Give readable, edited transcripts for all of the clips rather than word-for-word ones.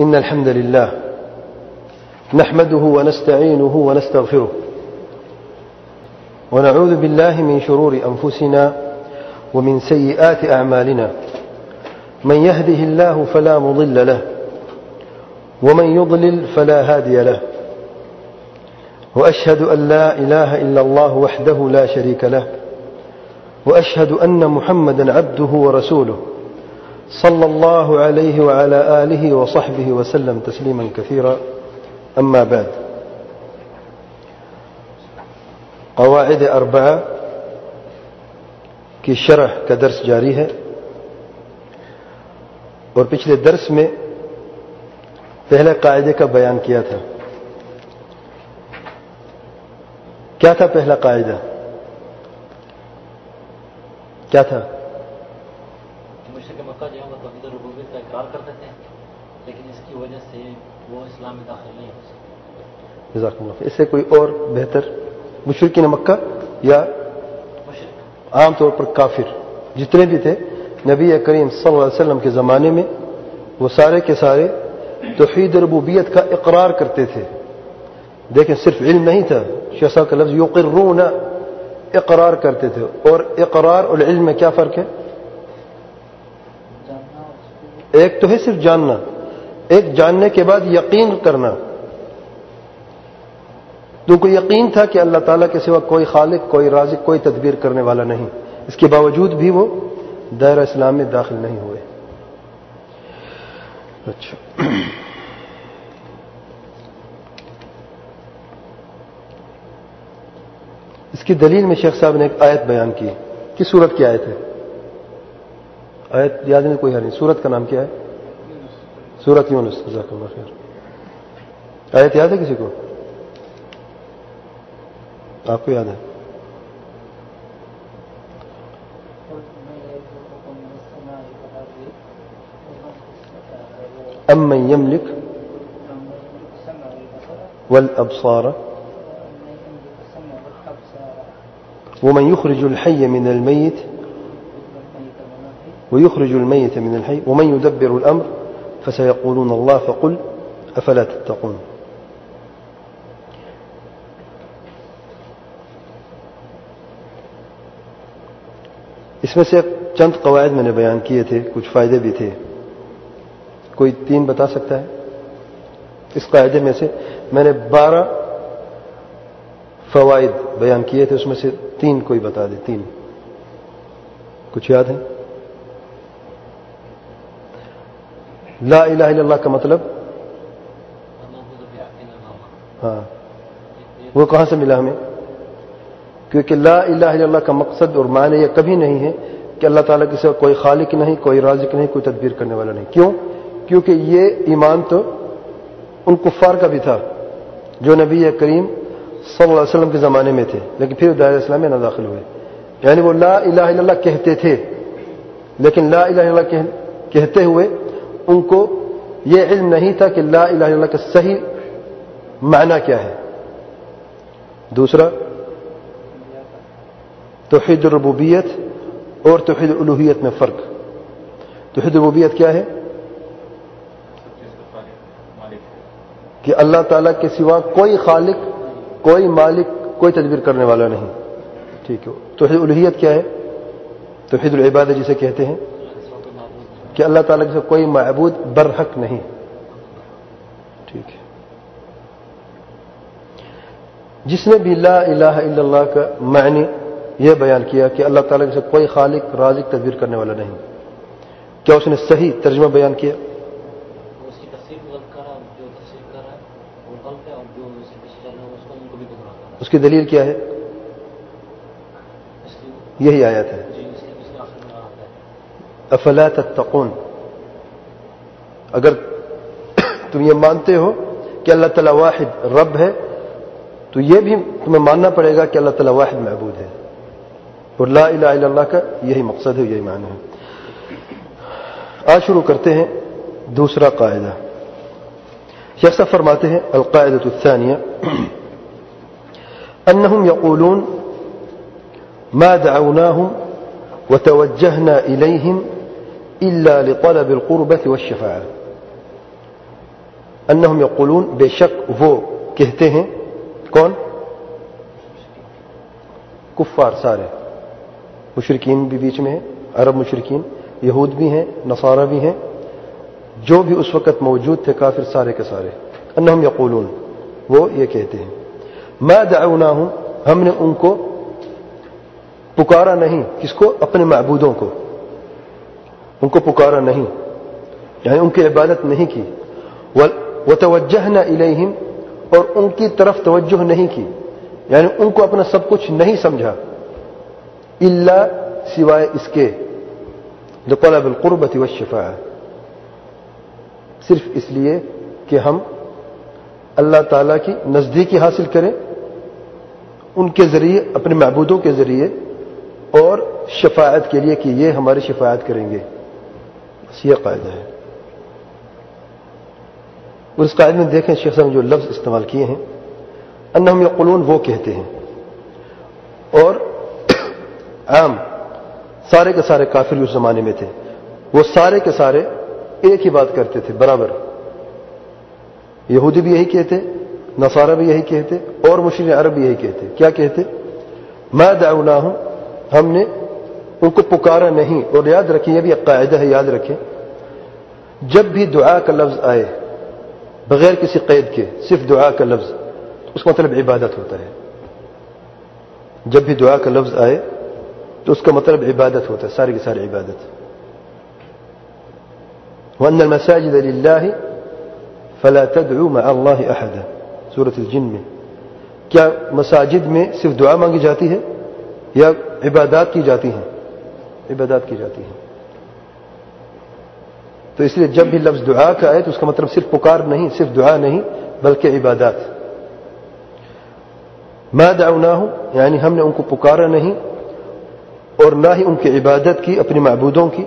إن الحمد لله نحمده ونستعينه ونستغفره ونعوذ بالله من شرور أنفسنا ومن سيئات أعمالنا من يهده الله فلا مضل له ومن يضلل فلا هادي له وأشهد أن لا إله إلا الله وحده لا شريك له وأشهد أن محمدا عبده ورسوله صلى الله عليه وعلى آله وصحبه وسلم تسليما كثيرا أما بعد قواعد أربعة की शरह का दर्स जारी है और पिछले दर्स में पहले कायदे का बयान किया था। क्या था पहला कायदा? क्या था? मुशरिक मक्का जो है तौहीद रुबूबियत का इकरार कर देते हैं, लेकिन इसकी वजह से वो इस्लाम में दाखिल नहीं हो सकते। जज़ाकुमुल्लाह। इससे कोई और बेहतर मुशरिकीन मक्का या आमतौर पर काफिर जितने भी थे नबी करीम सल्लल्लाहु अलैहि वसल्लम के ज़माने में, वो सारे के सारे तौहीद रुबूबियत का इकरार करते थे। देखें, सिर्फ इल्म नहीं था, शसा का लफ्ज़ युक़िर्रून, इकरार करते थे। और इकरार और इल्म में क्या फ़र्क है? एक तो है सिर्फ जानना, एक जानने के बाद यकीन करना। तो कोई यकीन था कि अल्लाह ताला के सिवा कोई खालिक, कोई राज़िक, कोई तदबीर करने वाला नहीं, इसके बावजूद भी वो दायरा इस्लाम में दाखिल नहीं हुए। अच्छा, इसकी दलील में शेख साहब ने एक आयत बयान की कि सूरत की आयत है। आयत याद नहीं, कोई हर नहीं। सूरत का नाम क्या है? सूरत यूनुस। जज़ाकल्लाह खैर। आयत याद है किसी को? आपको याद है? अम्मन यमलिक वल अब्सार वमन युखरिजुल हय्य मिनल मय्यित वयुखरिजुल मय्यित मिनल हय्य वमन युदब्बिरुल अम्र फसयक़ूलून अल्लाह फ़क़ुल अफ़ला तत्तक़ून। इसमें से चंद कवायद मैंने बयान किए थे, कुछ फायदे भी थे। कोई तीन बता सकता है? इस कायदे में से मैंने 12 फवाइद बयान किए थे, उसमें से तीन कोई बता दे। तीन कुछ याद है? ला इलाहा इल्लल्लाह का मतलब? हाँ, वो कहां से मिला हमें? क्योंकि ला इलाहा इल्लल्लाह का मकसद और माने यह कभी नहीं है कि अल्लाह ताला के सिवा कोई खालिक नहीं, कोई राज़िक नहीं, कोई तदबीर करने वाला नहीं। क्यों? क्योंकि ये ईमान तो उन कुफ्फार का भी था जो नबी करीम सल्लल्लाहु अलैहि वसल्लम के ज़माने में थे, लेकिन फिर दायरे इस्लाम में ना दाखिल हुए। यानी वो ला इलाहा इल्लल्लाह कहते थे, लेकिन ला इलाहा इल्लल्लाह कहते हुए उनको ये इल्म नहीं था कि ला इलाहा इल्लल्लाह का सही माना क्या है। दूसरा, तौहीद रुबूबियत और तौहीद उलूहियत में फ़र्क। तौहीद रुबूबियत क्या है? कि अल्लाह ताला के सिवा कोई खालिक, कोई मालिक, कोई तदबीर करने वाला नहीं। ठीक है। तौहीद उलूहियत क्या है? तौहीद इबादत जिसे कहते हैं कि अल्लाह ताला के साथ कोई माबूद बरहक नहीं। ठीक है। जिसने भी ला इलाहा इल्लल्लाह का मानी यह बयान किया कि अल्लाह ताला के साथ कोई खालिक, राज़िक, तदबीर करने वाला नहीं, क्या उसने सही तर्जुमा बयान किया? उसकी दलील क्या है? यही आयत है, अफला तत्तक़ून। अगर तुम ये मानते हो कि अल्लाह ताला वाहिद रब है, तो ये भी तुम्हें मानना पड़ेगा कि अल्लाह ताला वाहिद महबूद है। और ला इलाहा इल्लल्लाह का यही मकसद है, यही माना है। आज शुरू करते हैं दूसरा कायदा। शेख साहब फरमाते हैं अलक़ायदतु थ्वानिया अन्नहुम यक़ूलून मा दअवनाहुम व तवज्जहना इलैहिम इल्ला लितलब अलक़ुरबति वश्शफ़ाअह। अन्नहुम यक़ुलून, बेशक वो कहते हैं। कौन? कुफ्फार सारे, मुशरिकीन भी बीच में है, अरब मुशरिकीन, यहूद भी हैं, नसारा भी हैं, जो भी उस वक़्त मौजूद थे काफिर सारे के सारे। अन्नहुम यक़ुलून, वो ये कहते हैं। मा दअउनाहुम, हमने उनको पुकारा नहीं। किसको? अपने माबूदों को। उनको पुकारा नहीं, यानी उनकी इबादत नहीं की। वतवज्जहना इलैहिम, और उनकी तरफ तवज्जुह नहीं की, यानी उनको अपना सब कुछ नहीं समझा। इल्ला, सिवाय इसके, लितलबिल क़ुर्बति वश्शिफ़ा, सिर्फ इसलिए कि हम अल्लाह ताला की नज़दीकी हासिल करें उनके ज़रिए, अपने महबूदों के ज़रिए, और शफायत के लिए कि ये हमारी शफायत करेंगे। बस ये कायदा है। और इस कायदे में देखें शेख साहब जो लफ्ज़ इस्तेमाल किए हैं, अन्नहुम यक़ुलून, वो कहते हैं, और आम सारे के सारे काफिर उस जमाने में थे, वो सारे के सारे एक ही बात करते थे बराबर। यहूदी भी यही कहते, नसारा भी यही कहते, और मुशरिक अरब भी यही कहते। क्या कहते? मा दअउनाहुम, हमने उनको पुकारा नहीं। और याद रखें, यह भी एक कायदा है, याद रखें, जब भी दुआ का लफ्ज़ आए बगैर किसी क़ैद के, सिर्फ दुआ का लफ्ज़, तो उसका मतलब इबादत होता है। जब भी दुआ का लफ्ज़ आए तो उसका मतलब इबादत होता है, सारी की सारी इबादत। वअन्नल मसाजिद लिल्लाहि फला तदउ मअ अल्लाहि अहदा, सूरह अल जिन में। क्या मसाजिद में सिर्फ दुआ मांगी जाती है या इबादत की जाती है? इबादत की जाती है। तो इसलिए जब भी लफ्ज़ दुआ का आए तो उसका मतलब सिर्फ पुकार नहीं, सिर्फ दुआ नहीं, बल्कि इबादत। मा दअउनाहुम, यानी हमने उनको पुकारा नहीं और ना ही उनकी इबादत की, अपने माबूदों की।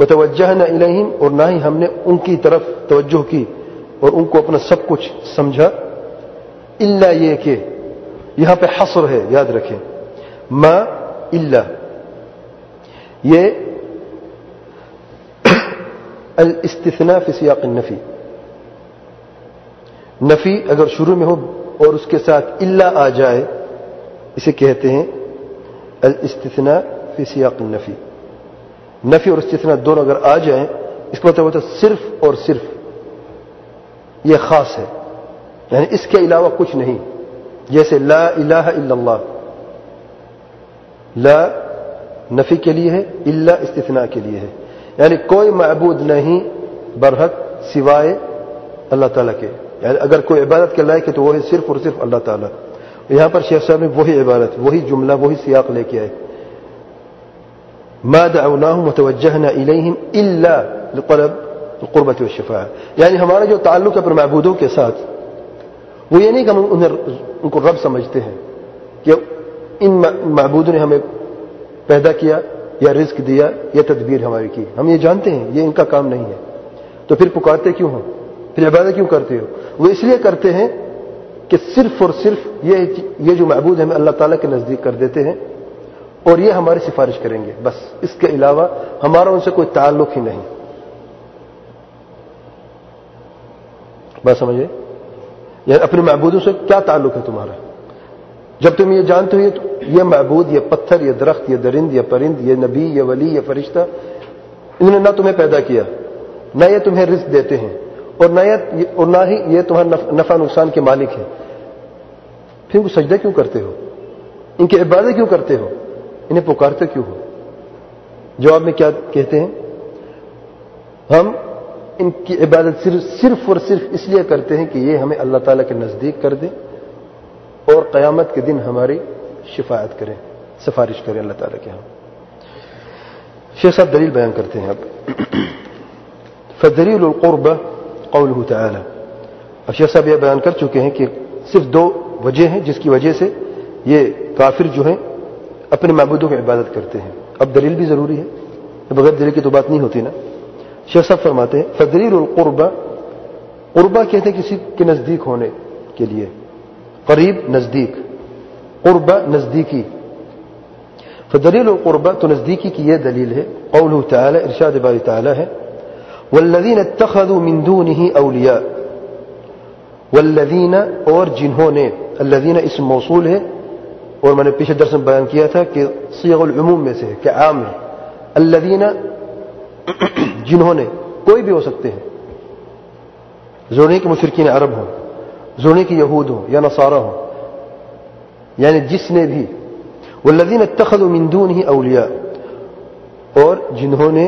वतवज्जहना इलैहिम, और ना ही हमने उनकी तरफ तवज्जुह की और उनको अपना सब कुछ समझा। इल्ला, ये के, यहां पे हस्र है, याद रखें। मा इल्ला, ये अल इस्तिस्ना फी सियाक़ नफी, नफी अगर शुरू में हो और उसके साथ इल्ला आ जाए, इसे कहते हैं अल इस्तिस्ना फी सियाक़ नफी। नफी और इस्तिस्ना दोनों अगर आ जाए, इसका मतलब होता है सिर्फ और सिर्फ ये खास है, यानी इसके अलावा कुछ नहीं। जैसे ला इलाहा इल्लल्लाह, ला नफी के लिए है, इल्ला इस्तिस्ना के लिए है, यानी कोई माबूद नहीं बरहक सिवाय अल्लाह ताला के, यानी अगर कोई इबादत के लायक है तो वो है सिर्फ और सिर्फ अल्लाह ताला। यहां पर शेख साहब ने वही इबादत, वही जुमला, वही सियाक लेके आए। मा दअउनाहुम वतवज्जहना इलैहिम इल्ला लितलबिल क़ुर्बति वश्शिफ़ा, यानी हमारा जो ताल्लुक है अपने माबूदों के साथ, वो ये नहीं कि हम उनको रब समझते हैं कि इन माबूदों ने हमें पैदा किया या रिस्क दिया या तदबीर हमारी की, हम ये जानते हैं, ये इनका काम नहीं है। तो फिर पुकारते क्यों हो, फिर इबादत क्यों करते हो? वो इसलिए करते हैं कि सिर्फ और सिर्फ ये जो माबूद हमें अल्लाह ताला के नज़दीक कर देते हैं और ये हमारी सिफारिश करेंगे, बस इसके अलावा हमारा उनसे कोई ताल्लुक ही नहीं। बात समझे? यार अपने माबूदों से क्या ताल्लुक है तुम्हारा, जब तुम ये जानते हो ये माबूद, ये पत्थर, ये दरख्त, ये दरिंद, ये परिंद, ये नबी, ये वली, ये फरिश्ता, इन्होंने ना तुम्हें पैदा किया, ना ये तुम्हें रिस्क देते हैं, और ना ही ये तुम्हारा नफा नुकसान के मालिक हैं, फिर उनको सजदा क्यों करते हो, इनकी इबादत क्यों करते हो, इन्हें पुकारते क्यों हो? जवाब में क्या कहते हैं? हम इनकी इबादत सिर्फ और सिर्फ इसलिए करते हैं कि ये हमें अल्लाह ताला के नज़दीक कर दें और क़यामत के दिन हमारी शिफायत करें, सिफारिश करें अल्लाह ताला के। हम शेख साहब दलील बयान करते हैं। अब फदलीलुल क़ुर्बा क़ौलुहु तआला, अब शेख साहब यह बयान कर चुके हैं कि सिर्फ दो वजह हैं जिसकी वजह से ये काफिर जो हैं अपने माबूदों की इबादत करते हैं। अब दलील भी ज़रूरी है, बगैर दलील की तो बात नहीं होती ना। शेख साहब फरमाते हैं फदलीलुल क़ुर्बा, क़ुर्बा कहते हैं किसी के नज़दीक होने के लिए, करीब, नज़दीक, क़ुर्बा नज़दीकी। फदलीलुल क़ुर्बा, तो नज़दीकी की यह दलील है, क़ौलुहु तआला, इरशाद बारी तआला है, वल्लज़ीना इत्तख़ज़ू मिन दूनिही औलिया, वल्लज़ीना, और जिन्होंने, अल्लज़ीना इस्म मौसूल है और मैंने पिछले दर्स में बयान किया था कि सिगाउल उमूम में से है कि आम है। अल्लज़ीना जिन्होंने, कोई भी हो सकते हैं, ज़रूरी नहीं कि मुशरिकीन अरब हों, ज़रूरी नहीं कि यहूद हों या नसारा हों, यानी जिसने भी। वल्लज़ीना इत्तख़ज़ू मिन दूनिही औलिया, और जिन्होंने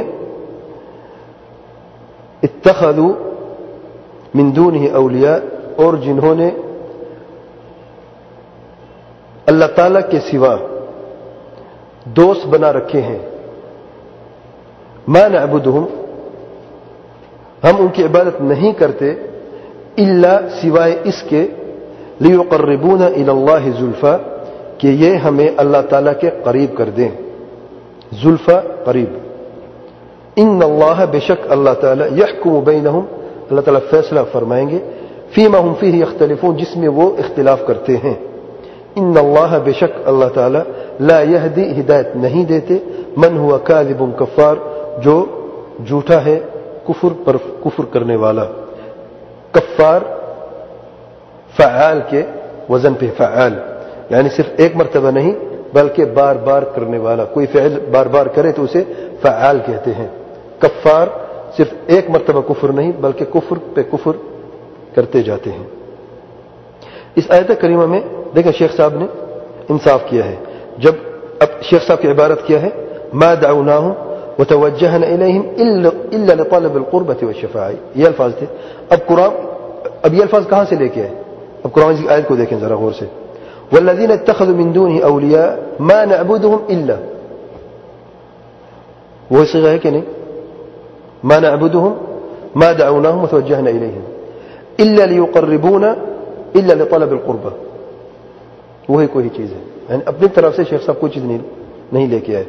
इत्तख़ज़ू मिन दूनिही औलिया, और जिन्होंने अल्लाह ताला के सिवा दोस्त बना रखे हैं। मा नअबुदुहुम, हम उनकी इबादत नहीं करते, इल्ला, सिवाय इसके, लियुक़र्रिबूना इलल्लाहि ज़ुल्फ़ा, कि ये हमें अल्लाह ताला के करीब कर दें। ज़ुल्फ़ा करीब। इन्नल्लाह, बेशक अल्लाह ताला, यहकुमु बैनहुम, अल्लाह ताला फैसला फरमाएंगे, फ़ीमा हुम फ़ीही यख्तलिफ़ून, जिसमें वो इख्तिलाफ करते हैं। इन्नल्लाह, बेशक अल्लाह ताला, ला यहदी, हिदायत नहीं देते, मन हुआ काज़िबुन कफ़ार, जो झूठा है कुफर पर कुफर करने वाला। कफ़ार फ़अल के वजन पे फ़अल, यानी सिर्फ एक मरतबा नहीं बल्कि बार बार करने वाला। कोई फ़अल बार बार करे तो उसे फ़अल कहते हैं। कफ़ार सिर्फ एक मरतबा कुफर नहीं बल्कि कुफर पे कुफर करते जाते हैं। इस आयत करीमा में देखा शेख साहब ने इंसाफ किया है। जब अब शेख साहब की इबारत किया है, मा दअउनाहुम वतवज्जहना इलैहिम इल्ला लितलबिल क़ुरबति वश्शफ़ाअह, ये अल्फाज थे। अब कुरान अब ये अल्फाज कहां से लेके आए? अब कुरान की आयत को देखें जरा गौर से। वल्लज़ीना इत्तख़ज़ू मिन दूनिही औलिया मा नअबुदुहुम इल्ला, वो सिगा है कि नहीं? मा नअबुदुहुम, मा दअउनाहुम वतवज्जहना इलैहिम इल्ला लियुक़र्रिबूना इल्ला लितलबिल क़ुरबा, वही कोई चीज़ है। यानी अपनी तरफ से शेख साहब कोई चीज़ नहीं लेके आए,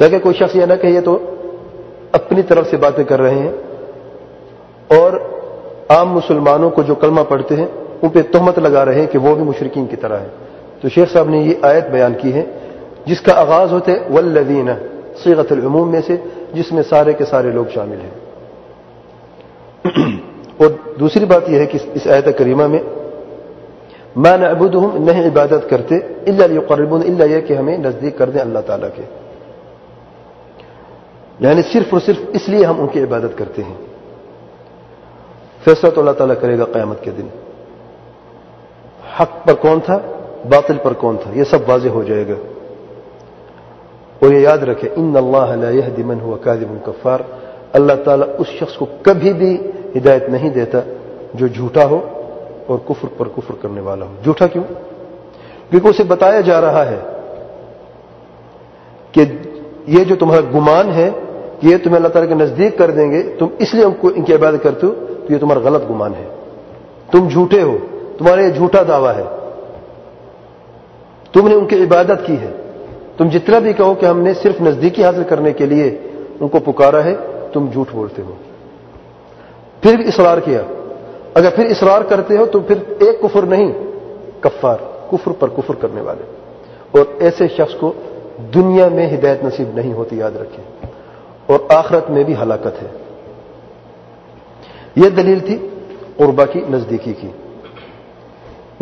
ताकि कोई शख्स यह ना कहे तो अपनी तरफ से बातें कर रहे हैं और आम मुसलमानों को जो कलमा पढ़ते हैं उन पर तोहमत लगा रहे हैं कि वो भी मुशरिकीन की तरह है। तो शेख साहब ने ये आयत बयान की है जिसका आगाज होते वल्लज़ीना, सीग़तुल उमूम में से, जिसमें सारे के सारे लोग शामिल हैं। और दूसरी बात यह है कि इस आयत करीमा में मा नअबुदुहुम, नहीं इबादत करते, इल्ला लियुक़र्रिबूना, इल्ला ये कि हमें नजदीक कर दें अल्लाह ताला के, यानी सिर्फ और सिर्फ इसलिए हम उनकी इबादत करते हैं। फैसला तो अल्लाह ताला करेगा क़यामत के दिन, हक पर कौन था, बातिल पर कौन था, यह सब वाज़ेह हो जाएगा। और ये याद रखें, इन्नल्लाह ला यहदी मन हुवा काज़िबुन कफ़ार, अल्लाह ताला उस शख्स को कभी भी हिदायत नहीं देता जो झूठा हो और कुफर पर कुफर करने वाला हो। झूठा क्यों? क्योंकि उसे बताया जा रहा है कि ये जो तुम्हारा गुमान है कि ये तुम्हें अल्लाह ताला के नजदीक कर देंगे, तुम इसलिए उनको इनकी इबादत करते हो, तो ये तुम्हारा गलत गुमान है, तुम झूठे हो, तुम्हारा ये झूठा दावा है, तुमने उनकी इबादत की है। तुम जितना भी कहो कि हमने सिर्फ नजदीकी हासिल करने के लिए उनको पुकारा है, तुम झूठ बोलते हो। फिर भी इसरार किया, अगर फिर इसरार करते हो तो फिर एक कुफर नहीं, कफ़ार, कुफर पर कुफर करने वाले। और ऐसे शख्स को दुनिया में हिदायत नसीब नहीं होती, याद रखें, और आखिरत में भी हलाकत है। यह दलील थी क़ुरबा की, नजदीकी की।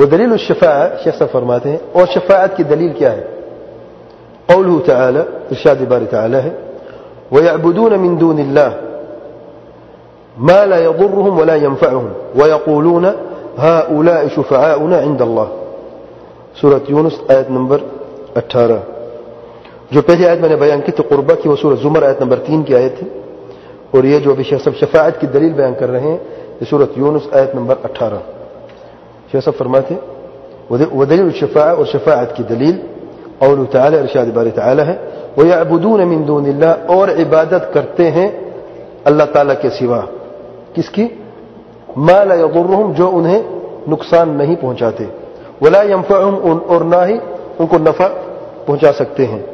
वह दलील उस शफ़ाअत, शेख साहब फरमाते हैं, और शफ़ाअत की दलील क्या है? क़ौलुहु तआला, इरशाद बारी तआला है, वयअबुदून मिन दूनिल्लाह मा ला यदुर्रुहुम वला यंफअहुम वयक़ूलून हाउलाए शुफ़अाउना इंदल्लाह, सूरह यूनुस आयत नंबर 18। जो पहली आयत मैंने बयान की तो क़ुरबा की, वो सूरह ज़ुमर आयत नंबर 3 की आयत थी। और ये जो अभी शेख साहब शफ़ाअत की दलील बयान कर रहे हैं, ये सूरह यूनुस आयत नंबर 18। शेख साहब फरमाते वदलील शफ़ाअ, और शफ़ाअत की दलील क़ौलुहु तआला, इरशाद बारी तआला है, वयअबुदून मिन दूनिल्लाह, और इबादत करते हैं अल्लाह ताला के सिवा। किसकी? मा ला यदुर्रुहुम, जो उन्हें नुकसान नहीं पहुंचाते, वला यंफअहुम, और ना ही उनको नफा पहुंचा सकते हैं।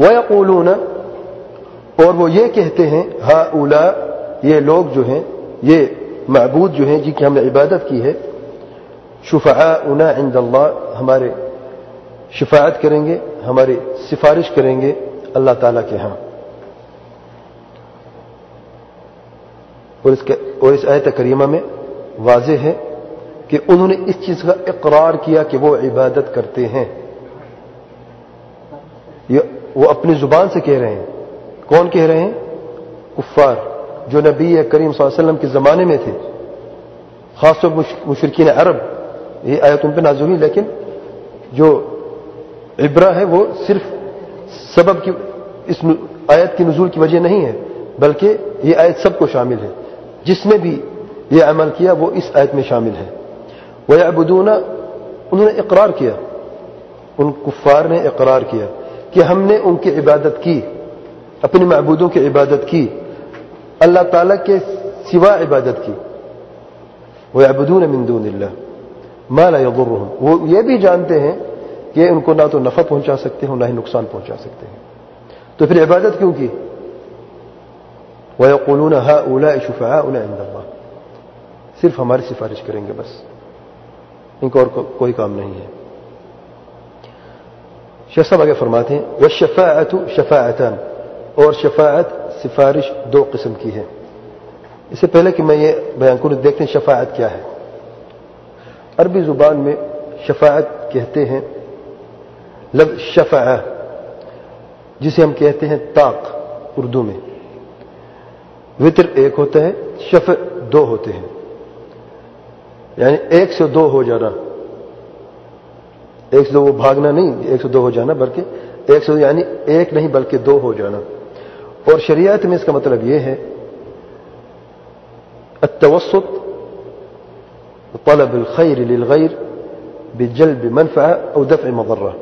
वयक़ूलून, और वो ये कहते हैं, हाउला, ये लोग जो हैं, ये मअबूद जो हैं जिनकी हमने इबादत की है, शुफ़अाउना इंदल्लाह, हमारे शिफाअत करेंगे, हमारी सिफारिश करेंगे अल्लाह ताला के यहाँ। और इसके और इस आयत करीमा में वाज़े है कि उन्होंने इस चीज का इकरार किया कि वो इबादत करते हैं। ये वो अपनी जुबान से कह रहे हैं। कौन कह रहे हैं? कुफ्फार, जो नबी करीम सल्लल्लाहु अलैहि वसल्लम के जमाने में थे, खासतौर मुशरिकीन अरब। ये आयत उन पर नाज़िल हुई, लेकिन जो इब्रा है वो सिर्फ सबब की इस आयत की नुज़ूल की वजह नहीं है, बल्कि ये आयत सबको शामिल है। जिसने भी ये अमल किया वो इस आयत में शामिल है। वयअबुदूना, उन्होंने इकरार किया, उन कुफ्फार ने इकरार किया कि हमने उनकी इबादत की, अपने मअबूदों की इबादत की, अल्लाह ताला के सिवा इबादत की। वयअबुदूना मिन दूनिल्लाह मा ला यदुर्रुहुम, वो ये भी जानते हैं कि उनको ना तो नफा पहुंचा सकते हैं ना ही नुकसान पहुंचा सकते हैं, तो फिर इबादत क्यों की? वयक़ूलूना हाउलाए शुफ़ाआउना इंदल्लाह, सिर्फ हमारी सिफारिश करेंगे बस, इनको और कोई काम नहीं है। शेख साहब आगे फरमाते हैं वश्शफ़ाअतु शफ़ाअतान, और शफ़ाअत सिफारिश दो किस्म की है। इससे पहले कि मैं ये बयान करूं, देखते हैं शफ़ाअत क्या है। अरबी जुबान में शफ़ाअत कहते हैं लफ्ज़ शफ़ाअ, जिसे हम कहते हैं ताक उर्दू में। वितर एक होता है, शफ दो होते हैं, यानी एक से दो हो जाना। एक से दो वो भागना नहीं, एक से दो हो जाना, बल्कि एक से यानी एक नहीं बल्कि दो हो जाना। और शरीयत में इसका मतलब यह है अत्तवसुत तलब अलखैर लिलगैर बिजल्ब मनफअ औ दफ़अ मदर्रा।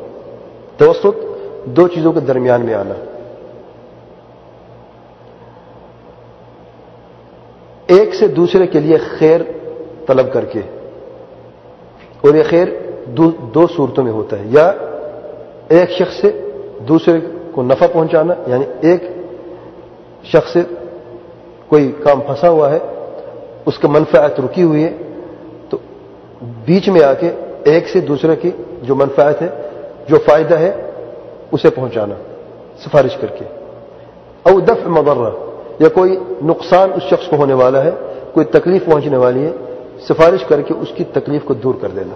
तवसुत दो चीजों के दरमियान में आना। एक से दूसरे के लिए खैर तलब करके, और यह खैर दो सूरतों में होता है, या एक शख्स से दूसरे को नफा पहुंचाना, यानी एक शख्स से कोई काम फंसा हुआ है, उसका मनफायत रुकी हुई है, तो बीच में आके एक से दूसरे की जो मनफायत है, जो फायदा है, उसे पहुंचाना सिफारिश करके। औ दफ़ मदर्रा, या कोई नुकसान उस शख्स को होने वाला है, कोई तकलीफ पहुंचने वाली है, सिफारिश करके उसकी तकलीफ को दूर कर देना,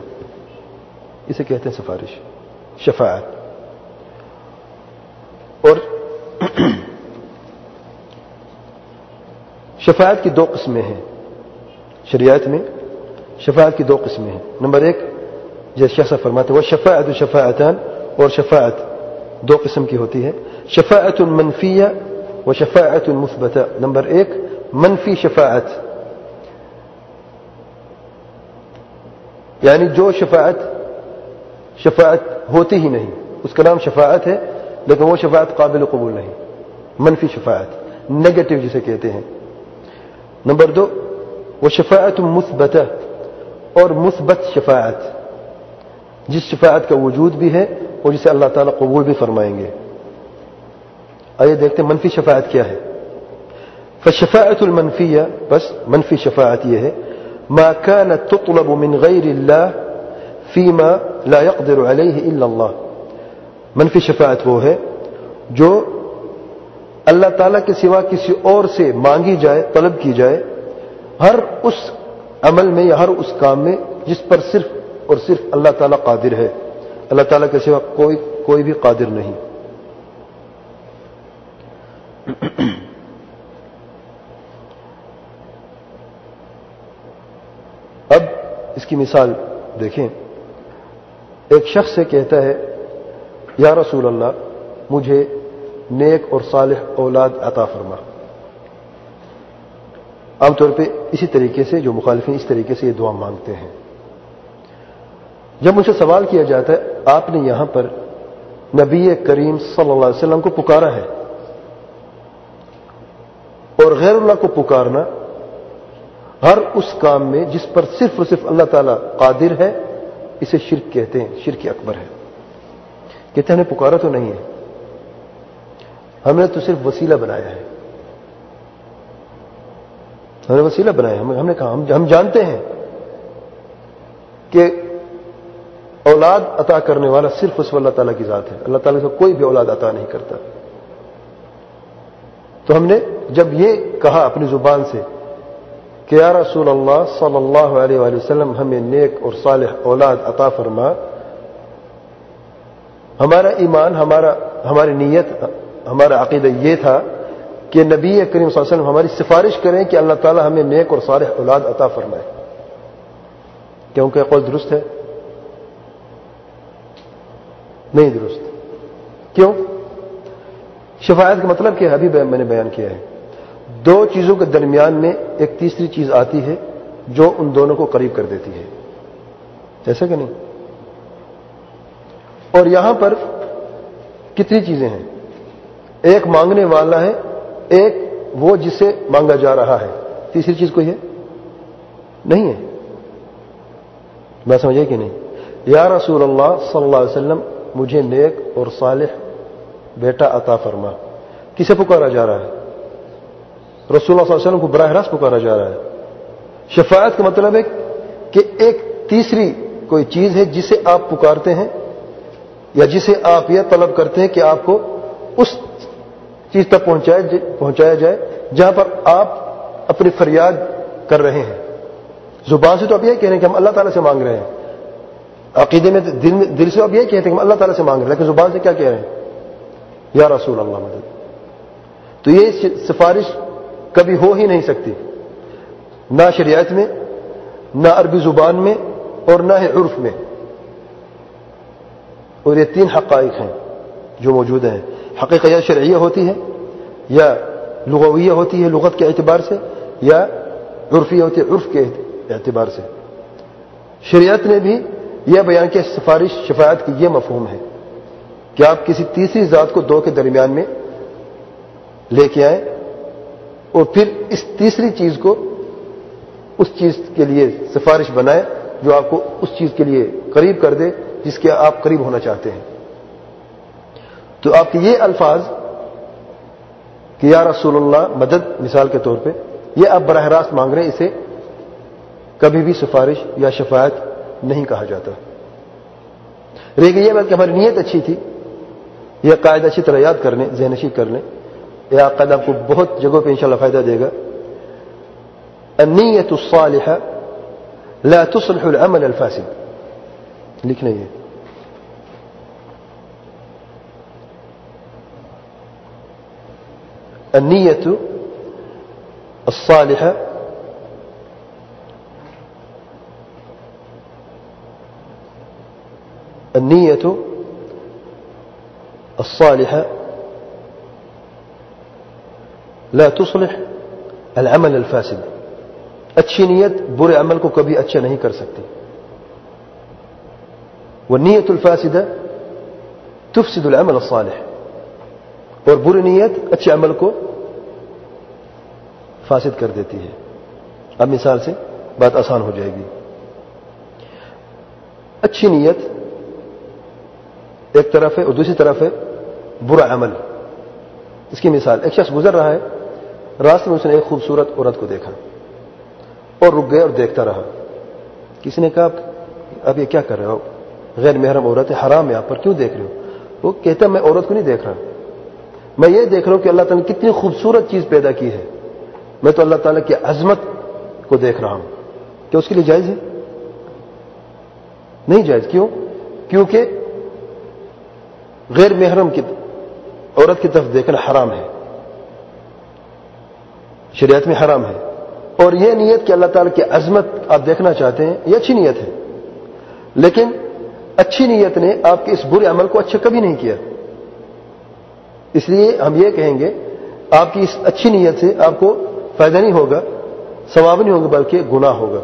इसे कहते हैं सिफारिश, शफाअत। और शफाअत की दो किस्में हैं शरीयत में। शफाअत की दो किस्में हैं। नंबर एक, जैसे शेख साहब फरमाते हैं वशफाअतु शफाअतान, और शफाअत दो किस्म की होती है, शफाअतुन मनफिया व शफाअतुन मुस्बता। नंबर एक, मनफी शफाअत, यानी जो शफाअत होती ही नहीं, उसका नाम शफाअत है, लेकिन वो शफाअत काबिल कबूल नहीं, मनफी शफाअत, नेगेटिव जिसे कहते हैं। नंबर दो, वो शफाअतुन मुस्बता, और मुस्बत शफाअत, जिस शफाअत का वजूद भी है और जिसे अल्लाह ताला कबूल भी फरमाएंगे। आइए देखते हैं मनफी शफाअत क्या है। फशफाअतुल मनफिया, बस मनफी शफाअत यह है मा कान तुतलब मिन गैर अल्लाह फीमा ला यक़दिरु अलैहि इल्ला अल्लाह। मनफी शफाअत वो है जो अल्लाह ताला के सिवा किसी और से मांगी जाए, तलब की जाए, हर उस अमल में या हर उस काम में जिस पर सिर्फ और सिर्फ अल्लाह ताला कादिर है, अल्लाह ताला के सिवा कोई भी कादिर नहीं। अब इसकी मिसाल देखें। एक शख्स से कहता है या रसूल अल्लाह, मुझे नेक और सालिह औलाद अता फरमा। आमतौर पे इसी तरीके से जो मुखालिफिन इस तरीके से ये दुआ मांगते हैं। जब मुझसे सवाल किया जाता है आपने यहां पर नबी करीम सल्लल्लाहु अलैहि वसल्लम को पुकारा है, और गैरुल्लाह को पुकारना हर उस काम में जिस पर सिर्फ और सिर्फ अल्लाह ताला कादिर है, इसे शिर्क कहते हैं, शिर्क अकबर है। कहते हैं हमने पुकारा तो नहीं है, हमने तो सिर्फ वसीला बनाया है, हमने वसीला बनाया, हमने कहा हम जानते हैं कि औलाद अता करने वाला सिर्फ उस अल्लाह ताला की जात है, अल्लाह ताला से कोई भी औलाद अता नहीं करता। तो हमने जब ये कहा अपनी जुबान से कि या रसूल अल्लाह सल्लल्लाहु अलैहि वसल्लम हमें नेक और सालिह औलाद अता फरमा। हमारा ईमान, हमारी नीयत, हमारा अकीदा ये था कि नबी करीम सल्लल्लाहु अलैहि वसल्लम हमारी सिफारिश करें कि अल्लाह ताला हमें नेक और सालिह औलाद अता फरमाए। क्या उनका कौल दुरुस्त है? नहीं दुरुस्त। क्यों? शफायत का मतलब क्या है? अभी मैंने बयान किया है। दो चीजों के दरमियान में एक तीसरी चीज आती है जो उन दोनों को करीब कर देती है, जैसे कि नहीं। और यहां पर कितनी चीजें हैं? एक मांगने वाला है, एक वो जिसे मांगा जा रहा है। तीसरी चीज कोई है? नहीं है। मैं समझे कि नहीं? या रसूल अल्लाह सल्लल्लाहु अलैहि वसल्लम मुझे नेक और सालिह बेटा अता फरमा। किसे पुकारा जा रहा है? रसूलुल्लाह सल्लल्लाहु अलैहि वसल्लम को बराह रास्त पुकारा जा रहा है। शफाअत का मतलब है कि एक तीसरी कोई चीज है जिसे आप पुकारते हैं या जिसे आप यह तलब करते हैं कि आपको उस चीज तक पहुंचाया जाए जहां पर आप अपनी फरियाद कर रहे हैं। जुबान से तो आप यह कह रहे हैं कि हम अल्लाह ताला से मांग रहे हैं, अकीदे में दिल से आप यह कहते हैं कि हम अल्लाह ताला से मांग रहे हैं, लेकिन जुबान से क्या कह रहे हैं? या रसूल अल्लाह मदद। तो ये सिफारिश कभी हो ही नहीं सकती, ना शरीयत में, ना अरबी जुबान में, और ना ही उर्फ में। और ये तीन हक़ाइक़ हैं जो मौजूद हैं। हक़ीक़त या शरईया होती है, या लुग़विया होती है लुग़त के एतबार से, या उर्फिया होती है उर्फ के एतबार से। शरीयत ने भी यह बयान किया सिफारिश शफाअत की यह मफ़हूम है कि आप किसी तीसरी ज़ात को दो के दरमियान में लेके आए और फिर इस तीसरी चीज को उस चीज के लिए सिफारिश बनाए जो आपको उस चीज के लिए करीब कर दे जिसके आप करीब होना चाहते हैं। तो आपके ये अल्फाज कि या रसूलुल्लाह मदद, मिसाल के तौर पे, ये आप बराह रास्त मांग रहे हैं, इसे कभी भी सिफारिश या शफायत नहीं कहा जाता। रह गई है बल्कि हमारी नीयत अच्छी थी, यह कायदा अच्छी तरह याद कर लें, ज़हनशीन कर लें। यह कायदा आपको बहुत जगहों पर इंशाअल्लाह फायदा देगा। अन्नियतु सालिहा ला तुस्लिहु अल-अमल अल-फासिद, लिखना ये। अन्नियतु सालिहा अन्नियतु सालिहा ला तुस्लिह अल-अमल अल-फासिद। अच्छी नीयत बुरे अमल को कभी अच्छा नहीं कर सकती। वह नीयत अल-फासिदा तुफसिद अल-अमल अल-सालिह, और बुरी नीयत अच्छे अमल को फासिद कर देती है। अब मिसाल से बात आसान हो जाएगी। अच्छी नीयत एक तरफ है और दूसरी तरफ है बुरा अमल। इसकी मिसाल, एक शख्स गुजर रहा है, रास्ते में उसने एक खूबसूरत औरत को देखा और रुक गया और देखता रहा। किसी ने कहा, अब ये क्या कर रहे हो, गैर महरम औरत है, हराम है, आप पर क्यों देख रहे हो? वो कहता, मैं औरत को नहीं देख रहा, मैं ये देख रहा हूं कि अल्लाह ताला ने कितनी खूबसूरत चीज पैदा की है। मैं तो अल्लाह ताला की अजमत को देख रहा हूं। क्या उसके लिए जायज है? नहीं जायज। क्यों? क्योंकि गैर महरम की औरत की तरफ देखना हराम है, शरीयत में हराम है। और यह नीयत कि अल्लाह ताला की अजमत आप देखना चाहते हैं, यह अच्छी नीयत है, लेकिन अच्छी नीयत ने आपके इस बुरे अमल को अच्छा कभी नहीं किया। इसलिए हम ये कहेंगे आपकी इस अच्छी नीयत से आपको फायदा नहीं होगा, सवाब नहीं होगा, बल्कि गुनाह होगा,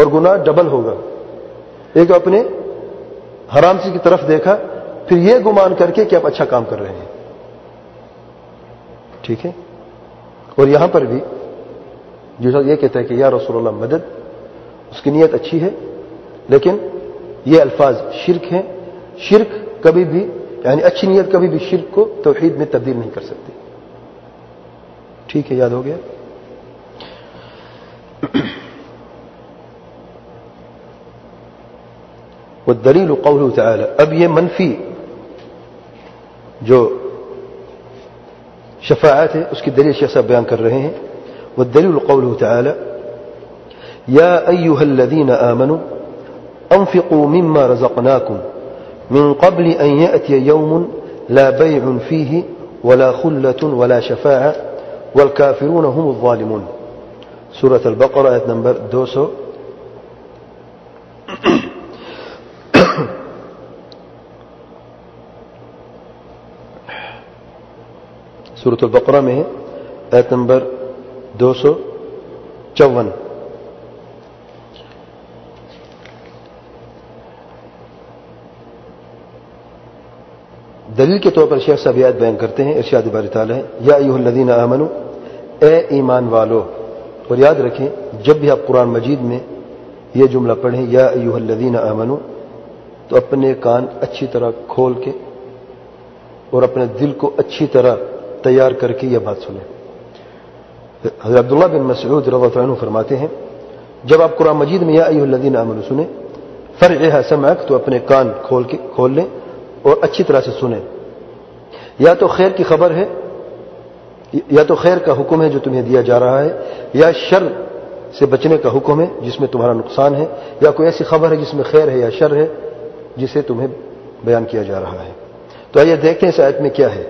और गुनाह डबल होगा। एक आपने हराम चीज की तरफ देखा, फिर यह गुमान करके कि आप अच्छा काम कर रहे हैं। ठीक है। और यहां पर भी जो शख्स ये कहता है कि या रसूलुल्लाह मदद, उसकी नीयत अच्छी है, लेकिन ये अल्फाज शिर्क हैं। शिर्क कभी भी, यानी अच्छी नीयत कभी भी शिर्क को तौहीद में तब्दील नहीं कर सकती। ठीक है, याद हो गया। वो दलील क़ौलुहु तआला। अब ये मनफी जो शफाअत है उसकी दलील शेख साहब बयान कर रहे हैं। वह दलील क़ौलुहु तआला या अय्युहल्लज़ीना आमनु अंफिक़ू मिम्मा रज़क़नाकुम मिन क़ब्ल अन यअतिय यौमुन ला बैअुन फ़ीही वला ख़ुल्लतुन वला शफ़ाअह वल काफ़िरून हुमुज़ ज़ालिमून। सूरह अल बक़रा आयत नंबर 200। सूरह अल बक़रा में आयत नंबर 254। दलील के तौर पर शेख साहब आयत बयान करते हैं, इरशाद बारी ताला है, या अय्युहल्लज़ीना आमनू, ए ईमान वालो। और याद रखें, जब भी आप कुरान मजीद में यह जुमला पढ़ें, या अय्युहल्लज़ीना आमनू, तो अपने कान अच्छी तरह खोल के और अपने दिल को अच्छी तरह तैयार करके यह बात सुने। हज़रत अब्दुल्लाह बिन मसऊद रज़ियल्लाहु अन्हु फरमाते हैं, जब आप कुरान मजीद में या अय्युहल्लज़ीना आमनू सुने, फरअहा समअक, तो अपने कान खोल लें और अच्छी तरह से सुने। या तो खैर की खबर है, या तो खैर का हुक्म है जो तुम्हें दिया जा रहा है, या शर से बचने का हुक्म है जिसमें तुम्हारा नुकसान है, या कोई ऐसी खबर है जिसमें खैर है या शर है जिसे तुम्हें बयान किया जा रहा है। तो आइए देखते हैं इस आयत में क्या है।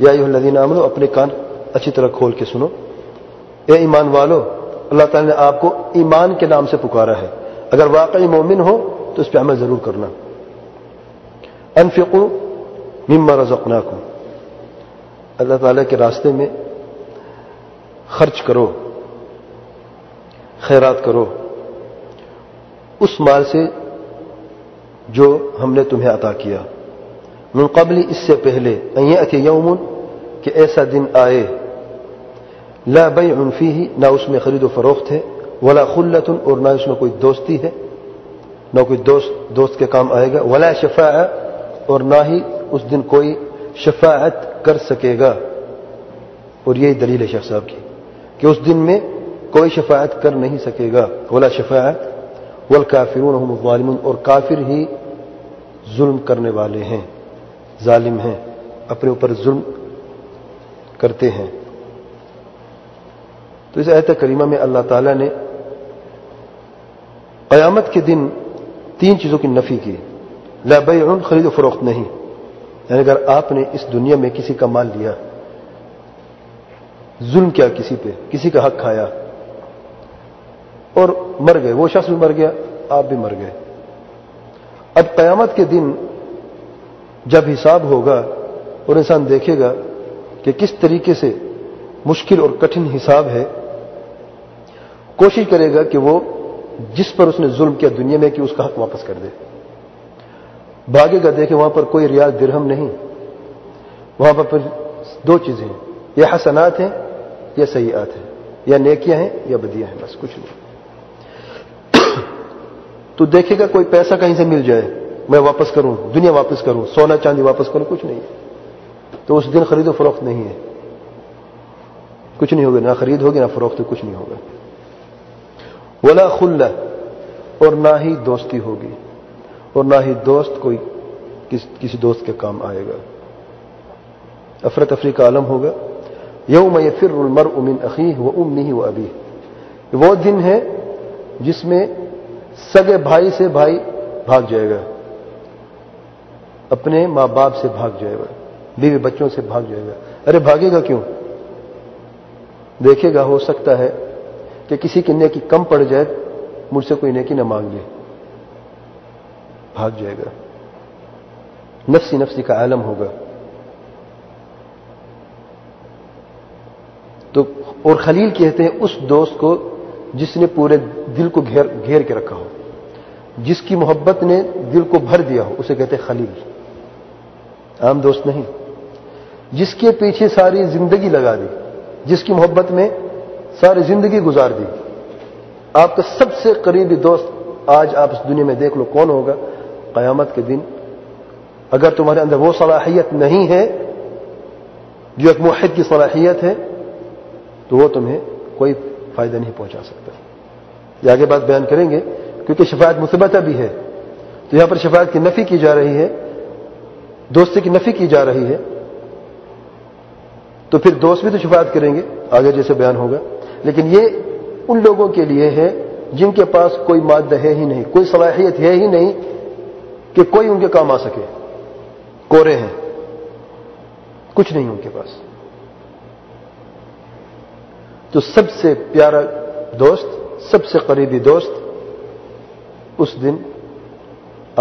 या अय्युहल्लज़ीना आमनू, अपने कान अच्छी तरह खोल के सुनो। ए ईमान वालो, अल्लाह ताला ने आपको ईमान के नाम से पुकारा है, अगर वाकई मोमिन हो तो इस पर अमल जरूर करना। अनफ़िक़ू मिम्मा रज़क़नाकुम, अल्लाह ताला के रास्ते में खर्च करो, खैरात करो उस माल से जो हमने तुम्हें अता किया। मिन क़ब्ल, इससे पहले, अन यअतिय यौमुन, कि ऐसा दिन आए, ला बैअुन फ़ीही, ना उसमें खरीदो फरोख्त है, वला ख़ुल्लतुन, और ना उसमें कोई दोस्ती है, ना कोई दोस्त के काम आएगा, वला शफ़ाअह, और ना ही उस दिन कोई शफाअत कर सकेगा। और यही दलील है शेख साहब की कि उस दिन में कोई शफाअत कर नहीं सकेगा। वला शफाअत वल काफ़िरून हुमुज़ ज़ालिमून, और काफिर ही जुल्म करने वाले हैं, जालिम हैं, अपने ऊपर जुल्म करते हैं। तो इस आयत करीमा में अल्लाह ताला ने क़यामत के दिन तीन चीज़ों की नफ़ी की। ला बैउन, खरीद फरोख्त नहीं, यानी अगर आपने इस दुनिया में किसी का माल लिया, जुल्म किया किसी पे, किसी का हक खाया और मर गए, वो शख्स भी मर गया, आप भी मर गए। अब कयामत के दिन जब हिसाब होगा और इंसान देखेगा कि किस तरीके से मुश्किल और कठिन हिसाब है, कोशिश करेगा कि वो जिस पर उसने जुल्म किया दुनिया में कि उसका हक वापस कर दे। भागेगा, देखे वहां पर कोई रियाल दिरहम नहीं, वहां पर दो चीजें हैं, या हसनात हैं या सय्यात हैं, या नेकियां हैं या बदियां हैं, बस कुछ नहीं। तो देखेगा कोई पैसा कहीं से मिल जाए, मैं वापस करूं, दुनिया वापस करूं, सोना चांदी वापस करूं, कुछ नहीं है। तो उस दिन खरीदो फरोख्त नहीं है, कुछ नहीं होगा, ना खरीद होगी ना फरोख्त, कुछ नहीं होगा। वला खुल्ला, और ना ही दोस्ती होगी, और ना ही दोस्त कोई किसी दोस्त के काम आएगा। अफरा तफरी का आलम होगा। यौम यफ़िर्रुल मर्उ मिन अख़ीह व उम्मिही व अबीह, वो दिन है जिसमें सगे भाई से भाई भाग जाएगा, अपने माँ बाप से भाग जाएगा, बीवी बच्चों से भाग जाएगा। अरे भागेगा क्यों? देखेगा हो सकता है कि किसी की नेकी कम पड़ जाए, मुझसे कोई नेकी ना मांग ले, भाग जाएगा। नफ्सी नफ्सी का आलम होगा। तो और खलील कहते हैं उस दोस्त को जिसने पूरे दिल को घेर के रखा हो, जिसकी मोहब्बत ने दिल को भर दिया हो, उसे कहते हैं खलील। आम दोस्त नहीं, जिसके पीछे सारी जिंदगी लगा दी, जिसकी मोहब्बत में सारी जिंदगी गुजार दी। आपका सबसे करीबी दोस्त आज आप इस दुनिया में देख लो कौन होगा। क़यामत के दिन अगर तुम्हारे अंदर वो सलाहियत नहीं है जो एक मुवहिद की सलाहियत है, तो वो तुम्हें कोई फायदा नहीं पहुंचा सकता। ये आगे बात बयान करेंगे, क्योंकि शफाअत मुसब्बता भी है, तो यहां पर शफाअत की नफी की जा रही है, दोस्ती की नफी की जा रही है, तो फिर दोस्त भी तो शफाअत करेंगे, आगे जैसे बयान होगा। लेकिन ये उन लोगों के लिए है जिनके पास कोई मादा है ही नहीं, कोई सलाहियत है ही नहीं कि कोई उनके काम आ सके, कोरे हैं, कुछ नहीं उनके पास। तो सबसे प्यारा दोस्त, सबसे करीबी दोस्त उस दिन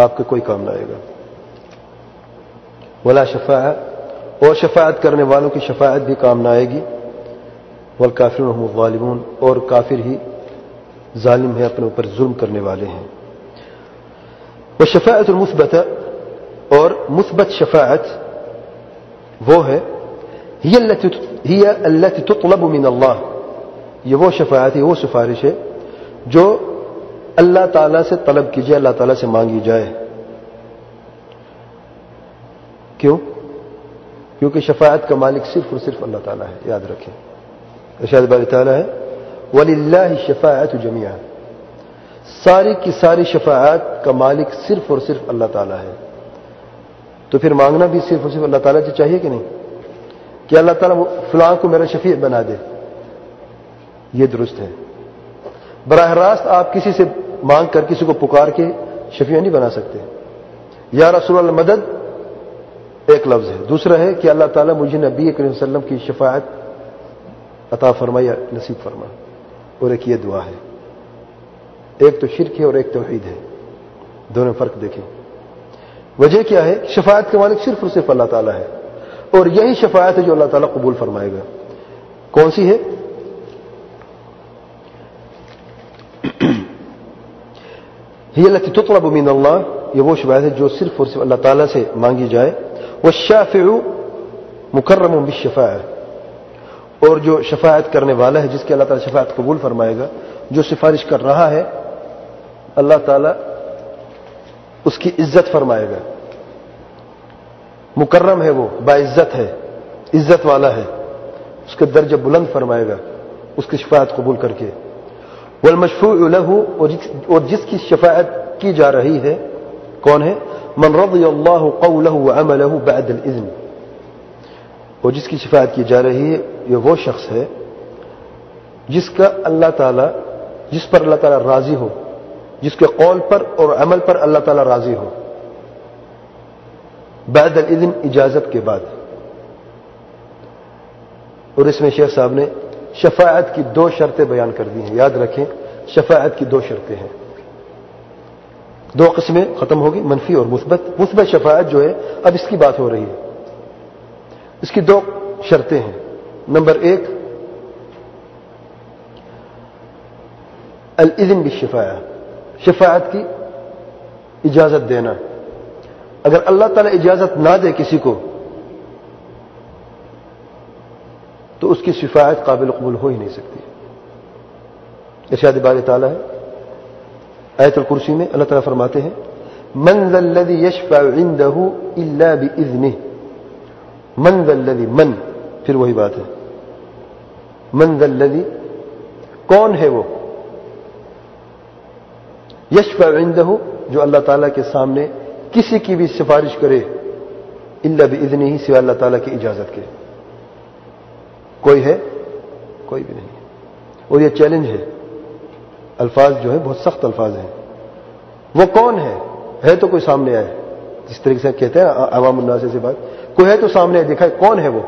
आपके कोई काम लाएगा। वला शफाअत, और शफाअत करने वालों की शफाअत भी काम ना आएगी। वल काफिरून हुमुल ज़ालिमून, और काफिर ही जालिम है, अपने ऊपर जुल्म करने वाले हैं। वह शफाअतुल मुस्बता, और मुस्बत शफाअत वो है, हिय अल्लती तुतलबु मिन अल्लाह, ये वो शफाअत है, वो सिफारिश है जो अल्लाह ताला से तलब की जाए, अल्लाह ताला से मांगी जाए। क्यों? क्योंकि शफाअत का मालिक सिर्फ और सिर्फ अल्लाह ताला है। याद रखें, इरशाद बारी ताला है वलिल्लाहि शफाअतु जमीअन, सारी की सारी शफाअत का मालिक सिर्फ और सिर्फ अल्लाह ताला है। तो फिर मांगना भी सिर्फ और सिर्फ अल्लाह ताला से चाहिए कि नहीं, कि अल्लाह ताला फलां को मेरा शफीअ बना दे, ये दुरुस्त है। बराह रास्त आप किसी से मांग कर, किसी को पुकार के शफीअ नहीं बना सकते। या रसूलल्लाह मदद एक लफ्ज है, दूसरा है कि अल्लाह ताला मुझे नबी करीम सल्लल्लाहु अलैहि वसल्लम की शफाअत अता फरमाए या नसीब फरमाए, और एक ये दुआ है। एक तो शिर्क है और एक तौहीद है, दोनों फर्क देखें। वजह क्या है? शफाअत के मालिक सिर्फ और सिर्फ अल्लाह ताला है, और यही शफाअत है जो अल्लाह ताला कबूल फरमाएगा। कौन सी है? हिय लती तुतलबु मिन अल्लाह, ये वो शफाअत है जो सिर्फ और सिर्फ अल्लाह ताला से मांगी जाए। वश्शाफिउ मुकर्रमुन बिश्शफाअह, और जो शफाअत करने वाला है, जिसके अल्लाह ताला शफाअत कबूल फरमाएगा, जो सिफारिश कर रहा है, अल्लाह ताला उसकी इज्जत फरमाएगा। मुकर्रम है वो, बाइज्जत है, इज्जत वाला है, उसका दर्जा बुलंद फरमाएगा उसकी शफाअत कबूल करके। वल मशफूउ लहू, और जिसकी शफाअत की जा रही है, कौन है? मन रज़ियल्लाहु क़ौलहु व अमलहु बअदल इज़्न, और जिसकी शफाअत की जा रही है ये वो शख्स है जिसका अल्लाह ताला, जिस पर अल्लाह ताला राजी हो, जिसके कौल पर और अमल पर अल्लाह ताला राजी हो, बअदल इज़्न, इजाजत के बाद। और इसमें शेख साहब ने शफाअत की दो शर्तें बयान कर दी हैं। याद रखें, शफाअत की दो शर्तें हैं, दो किस्में खत्म होगी, मनफी और मुस्बत। मुस्बत शफाअत जो है, अब इसकी बात हो रही है, इसकी दो शर्तें हैं। नंबर एक, अल इज़्न बिश्शफाअह, शफाअत की इजाजत देना। अगर अल्लाह ताला इजाजत ना दे किसी को, तो उसकी शफाअत काबिल कबूल हो ही नहीं सकती। इरशाद बारी ताला है, आयतुल कुर्सी में अल्लाह ताला फरमाते हैं, मन ज़ल्लज़ी यशफ़अउ इंदहु इल्ला बिइज़्निह, मन ज़ल्लज़ी, मन फिर वही बात है, मन ज़ल्लज़ी, कौन है वो, यशफ़अउ इंदहु, जो अल्लाह ताला के सामने किसी की भी सिफारिश करे, इल्ला बिइज़्निह, सिवा अल्लाह ताला की इजाजत के। कोई है? कोई भी नहीं है। और यह चैलेंज है, अल्फाज जो है बहुत सख्त अल्फाज हैं। वो कौन है तो कोई सामने आए, जिस तरीके से कहते हैं अवाम उन्नास से बात, कोई है तो सामने आए, दिखाए कौन है वो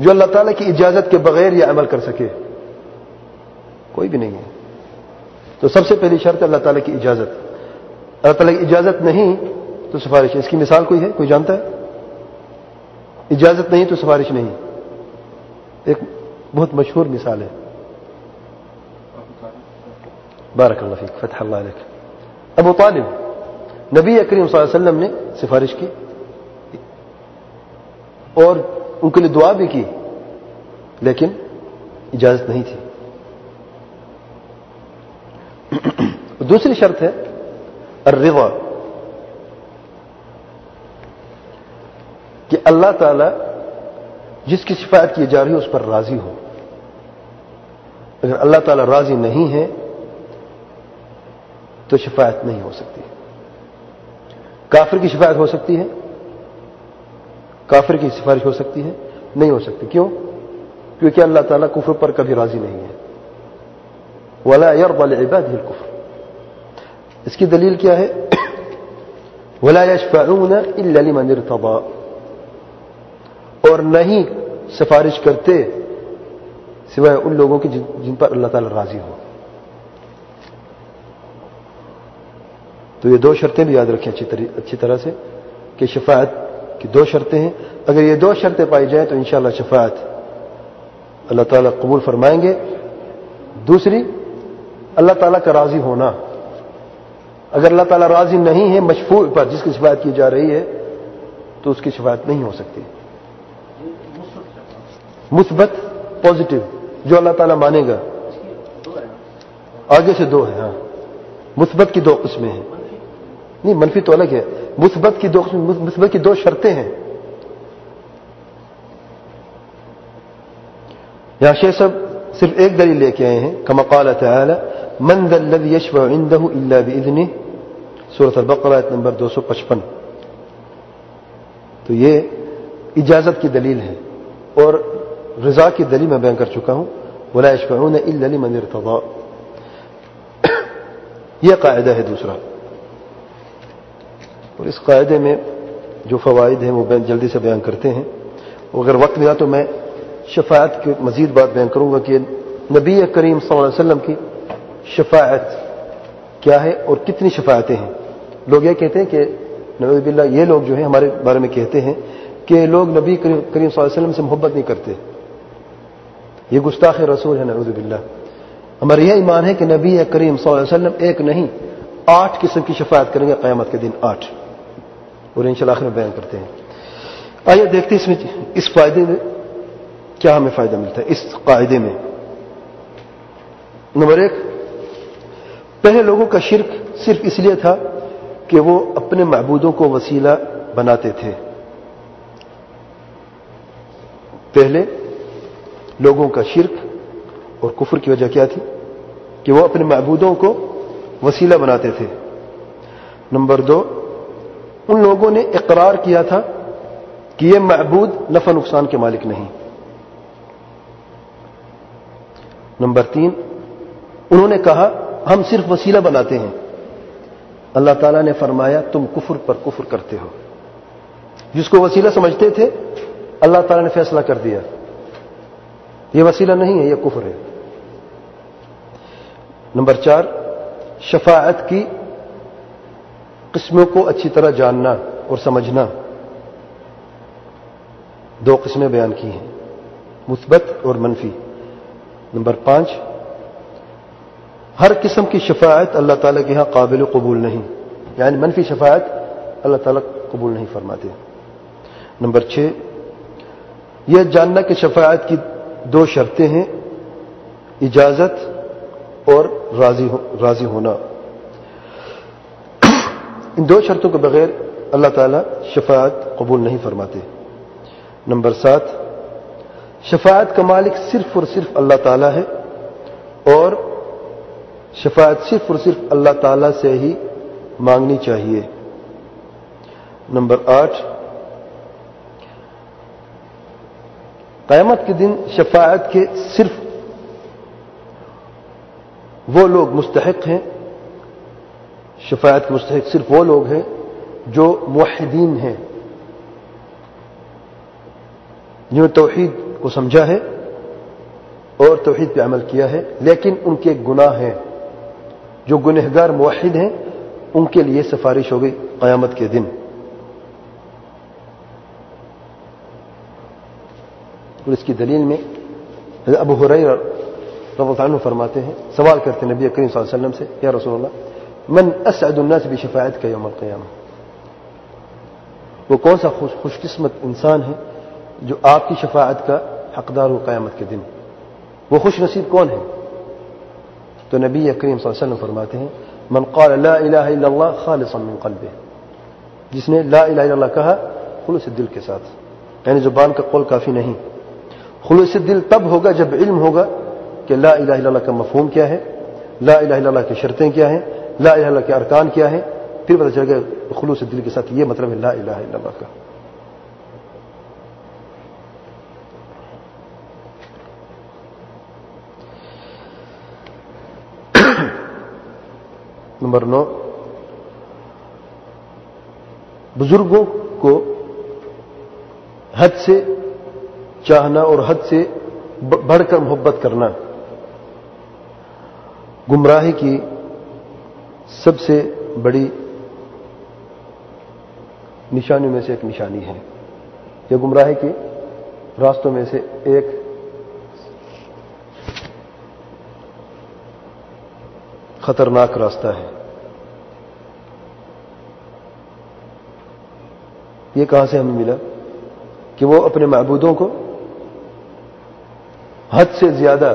जो अल्लाह ताला की इजाजत के बगैर यह अमल कर सके, कोई भी नहीं है। तो सबसे पहली शर्त अल्लाह ताला की इजाजत, अल्लाह ताला की इजाजत नहीं तो सिफारिश। इसकी मिसाल कोई है? कोई जानता है? इजाजत नहीं तो सिफारिश नहीं। एक बहुत मशहूर मिसाल है, बारकल्लाह फीक, फतह अल्लाह अलैक, अबू तालिब, नबी करीम सल्लल्लाहु अलैहि वसल्लम ने सिफारिश की और उनके लिए दुआ भी की, लेकिन इजाजत नहीं थी। दूसरी शर्त है अर्रिज़ा, कि अल्लाह ताला जिसकी शिफायत की जा रही है उस पर राजी हो। अगर अल्लाह ताला राजी नहीं है तो शिफायत नहीं हो सकती। काफिर की शिफायत हो सकती है? काफिर की सिफारिश हो सकती है? नहीं हो सकती। क्यों? क्योंकि अल्लाह ताला कुफ्र पर कभी राजी नहीं है, वला यरदा लिइबादिही अल-कुफ्र। इसकी दलील क्या है? वला यशफऊन इल्ला लिमन इर्तदा, और नहीं सिफारिश करते सिवाय उन लोगों की जिन पर अल्लाह ताला राजी हो। तो ये दो शर्तें भी याद रखें अच्छी तरह से कि शफाअत की दो शर्तें हैं। अगर ये दो शर्तें पाई जाएं तो इंशाअल्लाह शफाअत अल्लाह ताला कबूल फरमाएंगे। दूसरी, अल्लाह ताला का राजी होना। अगर अल्लाह ताला राजी नहीं है मशफूअ पर जिसकी शफाअत की जा रही है तो उसकी शफाअत नहीं हो सकती। मुस्बत पॉजिटिव जो अल्लाह ताला मानेगा, आगे से दो है। हाँ, मुस्बत की दो किस्में हैं, नहीं मनफी तो अलग है। मुस्बत की दो शर्तें हैं। यहां शेख साहब सिर्फ एक दलील लेके आए हैं, कमा क़ाल तआला मन ज़ल्लज़ी यशफ़अ इंदहु इल्ला बिइज़्निह, सूरह अल-बक़रा आयत नंबर 255। तो ये इजाजत की दलील है और रजा की दलील मैं बयान कर चुका हूं। वला यशफ़अून इल्ला लिमन इर्तज़ा, यह कायदा है दूसरा। और इस कायदे में जो फवाइद हैं वो जल्दी से बयान करते हैं। अगर वक्त मिला तो मैं शफाअत की मजीद बात बयान करूंगा कि नबी करीम सल्लल्लाहु अलैहि वसल्लम की शफाअत क्या है और कितनी शफाअतें हैं। लोग ये कहते हैं कि नऊज़ु बिल्लाह, ये लोग जो हैं हमारे बारे में कहते हैं कि लोग नबी करीम सल्लल्लाहु अलैहि वसल्लम से मोहब्बत नहीं करते। ये गुस्ताख रसूल है, नऊज़ु बिल्लाह। हमारा यह ईमान है कि नबी करीम सल्लल्लाहु अलैहि वसल्लम एक नहीं 8 किस्म की शफाअत करेंगे क़यामत के दिन, 8, और इंशाअल्लाह आखिर में बयान करते हैं। आइए देखते हैं इसमें इस फायदे में क्या हमें फायदा मिलता है इस कायदे में। नंबर 1, पहले लोगों का शिर्क सिर्फ इसलिए था कि वो अपने मअबूदों को वसीला बनाते थे। पहले लोगों का शिर्क और कुफ्र की वजह क्या थी? कि वो अपने मअबूदों को वसीला बनाते थे। नंबर 2, उन लोगों ने इकरार किया था कि ये मअबूद नफा नुकसान के मालिक नहीं। नंबर 3, उन्होंने कहा हम सिर्फ वसीला बनाते हैं। अल्लाह ताला ने फरमाया तुम कुफ्र पर कुफ्र करते हो। जिसको वसीला समझते थे अल्लाह ताला ने फैसला कर दिया ये वसीला नहीं है, ये कुफ्र है। नंबर 4, शफाअत की किस्मों को अच्छी तरह जानना और समझना। 2 किस्में बयान की हैं, मुस्बत और मनफी। नंबर 5, हर किस्म की शफाअत अल्लाह ताला के यहां काबिल कबूल नहीं, यानी मनफी शफाअत अल्लाह ताला कबूल नहीं फरमाते। नंबर 6, यह जानना कि शफाअत की 2 शर्तें हैं, इजाजत और राजी होना। इन 2 शर्तों के बगैर अल्लाह ताला शफाअत कबूल नहीं फरमाते। नंबर 7, शफाअत का मालिक सिर्फ और सिर्फ अल्लाह ताला है और शफाअत सिर्फ और सिर्फ अल्लाह ताला से ही मांगनी चाहिए। नंबर 8, क़यामत के दिन शफाअत के सिर्फ वो लोग मुस्तहिक हैं, शफाअत के मुस्तहिक सिर्फ वो लोग हैं जो मुवहिदीन हैं, जिन्होंने तौहीद को समझा है और तौहीद पे अमल किया है, लेकिन उनके गुनाह हैं। जो गुनहगार मुवहिद हैं उनके लिए सिफारिश होगी क़यामत के दिन। और इसकी दलील में अबू हुरैरा रज़ियल्लाहु अन्हु फरमाते हैं, सवाल करते हैं नबी करीम सल्लल्लाहु अलैहि वसल्लम से, या रसूलल्लाह मन असअदुन्नास बि शफाअतिका यौमल क़ियामह, वो कौन सा खुशकिस्मत इंसान है जो आपकी शफाअत का हकदार हो क़यामत के दिन, वो खुश नसीब कौन है? तो नबी करीम सल्लल्लाहु अलैहि वसल्लम फरमाते हैं मन क़ाल ला इलाहा इल्लल्लाह ख़ालिसन मिन क़ल्बिह, जिसने ला इलाहा इल्लल्लाह कहा खुलूस दिल के साथ, यानी जुबान का कौल काफी नहीं। खुलूस दिल तब होगा जब इल्म होगा कि ला इलाहा इल्लल्लाह का मफ़हूम क्या है, ला इलाहा इल्लल्लाह की शर्तें क्या हैं, ला इलाहा इल्लल्लाह के अरकान क्या हैं, फिर पता चलेगा खुलूस दिल के साथ ये मतलब है ला इलाहा इल्लल्लाह का। नंबर 9, बुजुर्गों को हद से चाहना और हद से बढ़कर मोहब्बत करना गुमराही की सबसे बड़ी निशानियों में से एक निशानी है। यह गुमराही के रास्तों में से एक खतरनाक रास्ता है। ये कहां से हमें मिला कि वो अपने माबूदों को हद से ज्यादा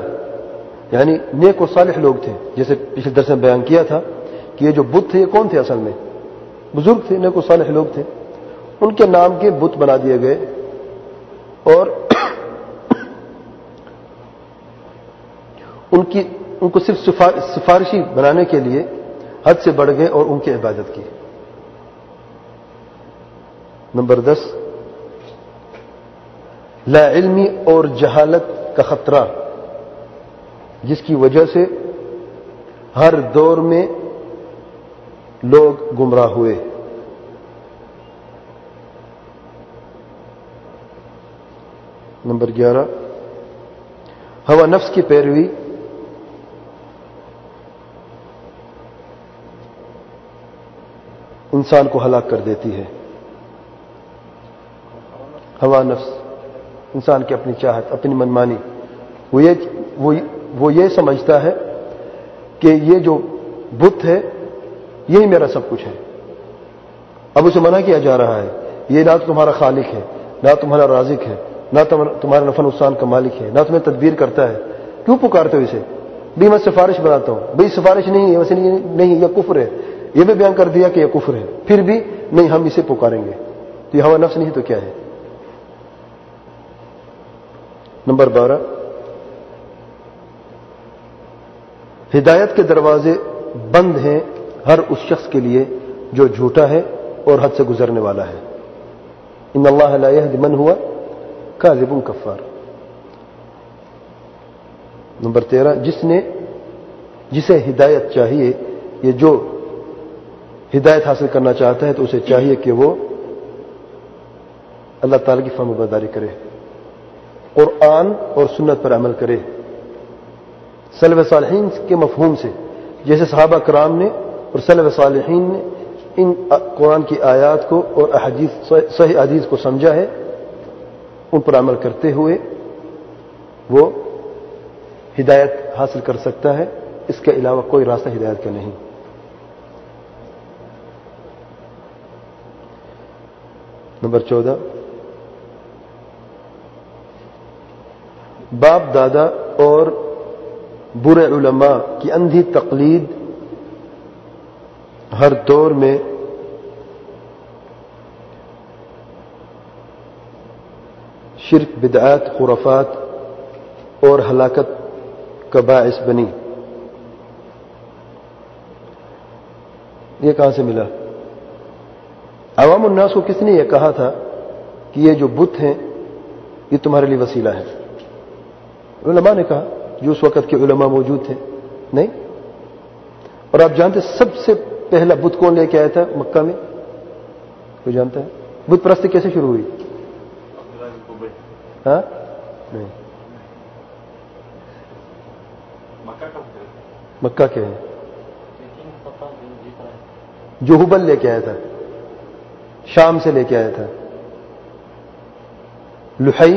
यानी नेक और सालिह लोग थे। जैसे पिछले दर्स में बयान किया था कि ये जो बुत थे ये कौन थे, असल में बुजुर्ग थे, नेक और सालिह लोग थे, उनके नाम के बुत बना दिए गए और उनको सिर्फ सिफारिशी बनाने के लिए हद से बढ़ गए और उनकी इबादत की। नंबर 10, लाइल्मी और जहालत का खतरा जिसकी वजह से हर दौर में लोग गुमराह हुए। नंबर 11, हवा नफ्स की पैरवी इंसान को हलाक कर देती है। हवा नफ्स इंसान की अपनी चाहत, अपनी मनमानी, वो ये समझता है कि ये जो बुत है यही मेरा सब कुछ है। अब उसे मना किया जा रहा है, ये ना तुम्हारा खालिक है, ना तुम्हारा राजिक है, ना तुम्हारा नफा नुकसान का मालिक है, ना तुम्हें तदबीर करता है। क्यों पुकारते हो इसे? भाई मैं सिफारिश बनाता हूं, भाई सिफारिश नहीं है, वैसे नहीं, यह कुफ्र है। यह भी बयान कर दिया कि यह कुफ्र है, फिर भी नहीं हम इसे पुकारेंगे, तो यह हवा नफ्स नहीं तो क्या है। नंबर 12, हिदायत के दरवाजे बंद हैं हर उस शख्स के लिए जो झूठा है और हद से गुजरने वाला है। इन अल्लाह ला यहदी मन हुआ काज़िबुन कफ़ार। नंबर 13, जिसे हिदायत चाहिए, ये जो हिदायत हासिल करना चाहता है तो उसे चाहिए कि वो अल्लाह ताला की फरमाबरदारी करे, कुरान और सुन्नत पर अमल करे, सलफ़ सालिहीन के मफ़हूम से, जैसे सहाबा कराम ने और सलफ़ सालिहीन ने इन कुरान की आयात को और सही हदीस को समझा है, उन पर अमल करते हुए वो हिदायत हासिल कर सकता है। इसके अलावा कोई रास्ता हिदायत का नहीं। नंबर 14, बाप दादा और बुरे उलमा की अंधी तकलीद हर दौर में शिर्क, बिदअत, खुराफात और हलाकत का बाइस बनी। ये कहां से मिला? अवाम उन्नास को किसने यह कहा था कि ये जो बुत हैं ये तुम्हारे लिए वसीला है? उलमा ने कहा, जो उस वक्त के उलमा मौजूद थे, नहीं। और आप जानते सबसे पहला बुत कौन लेके आया था मक्का में? कोई जानता है? बुत परस्ती कैसे शुरू हुई? हाँ नहीं, मक्का के हैं जो हुबल लेके आया था, शाम से लेके आया था। लुहई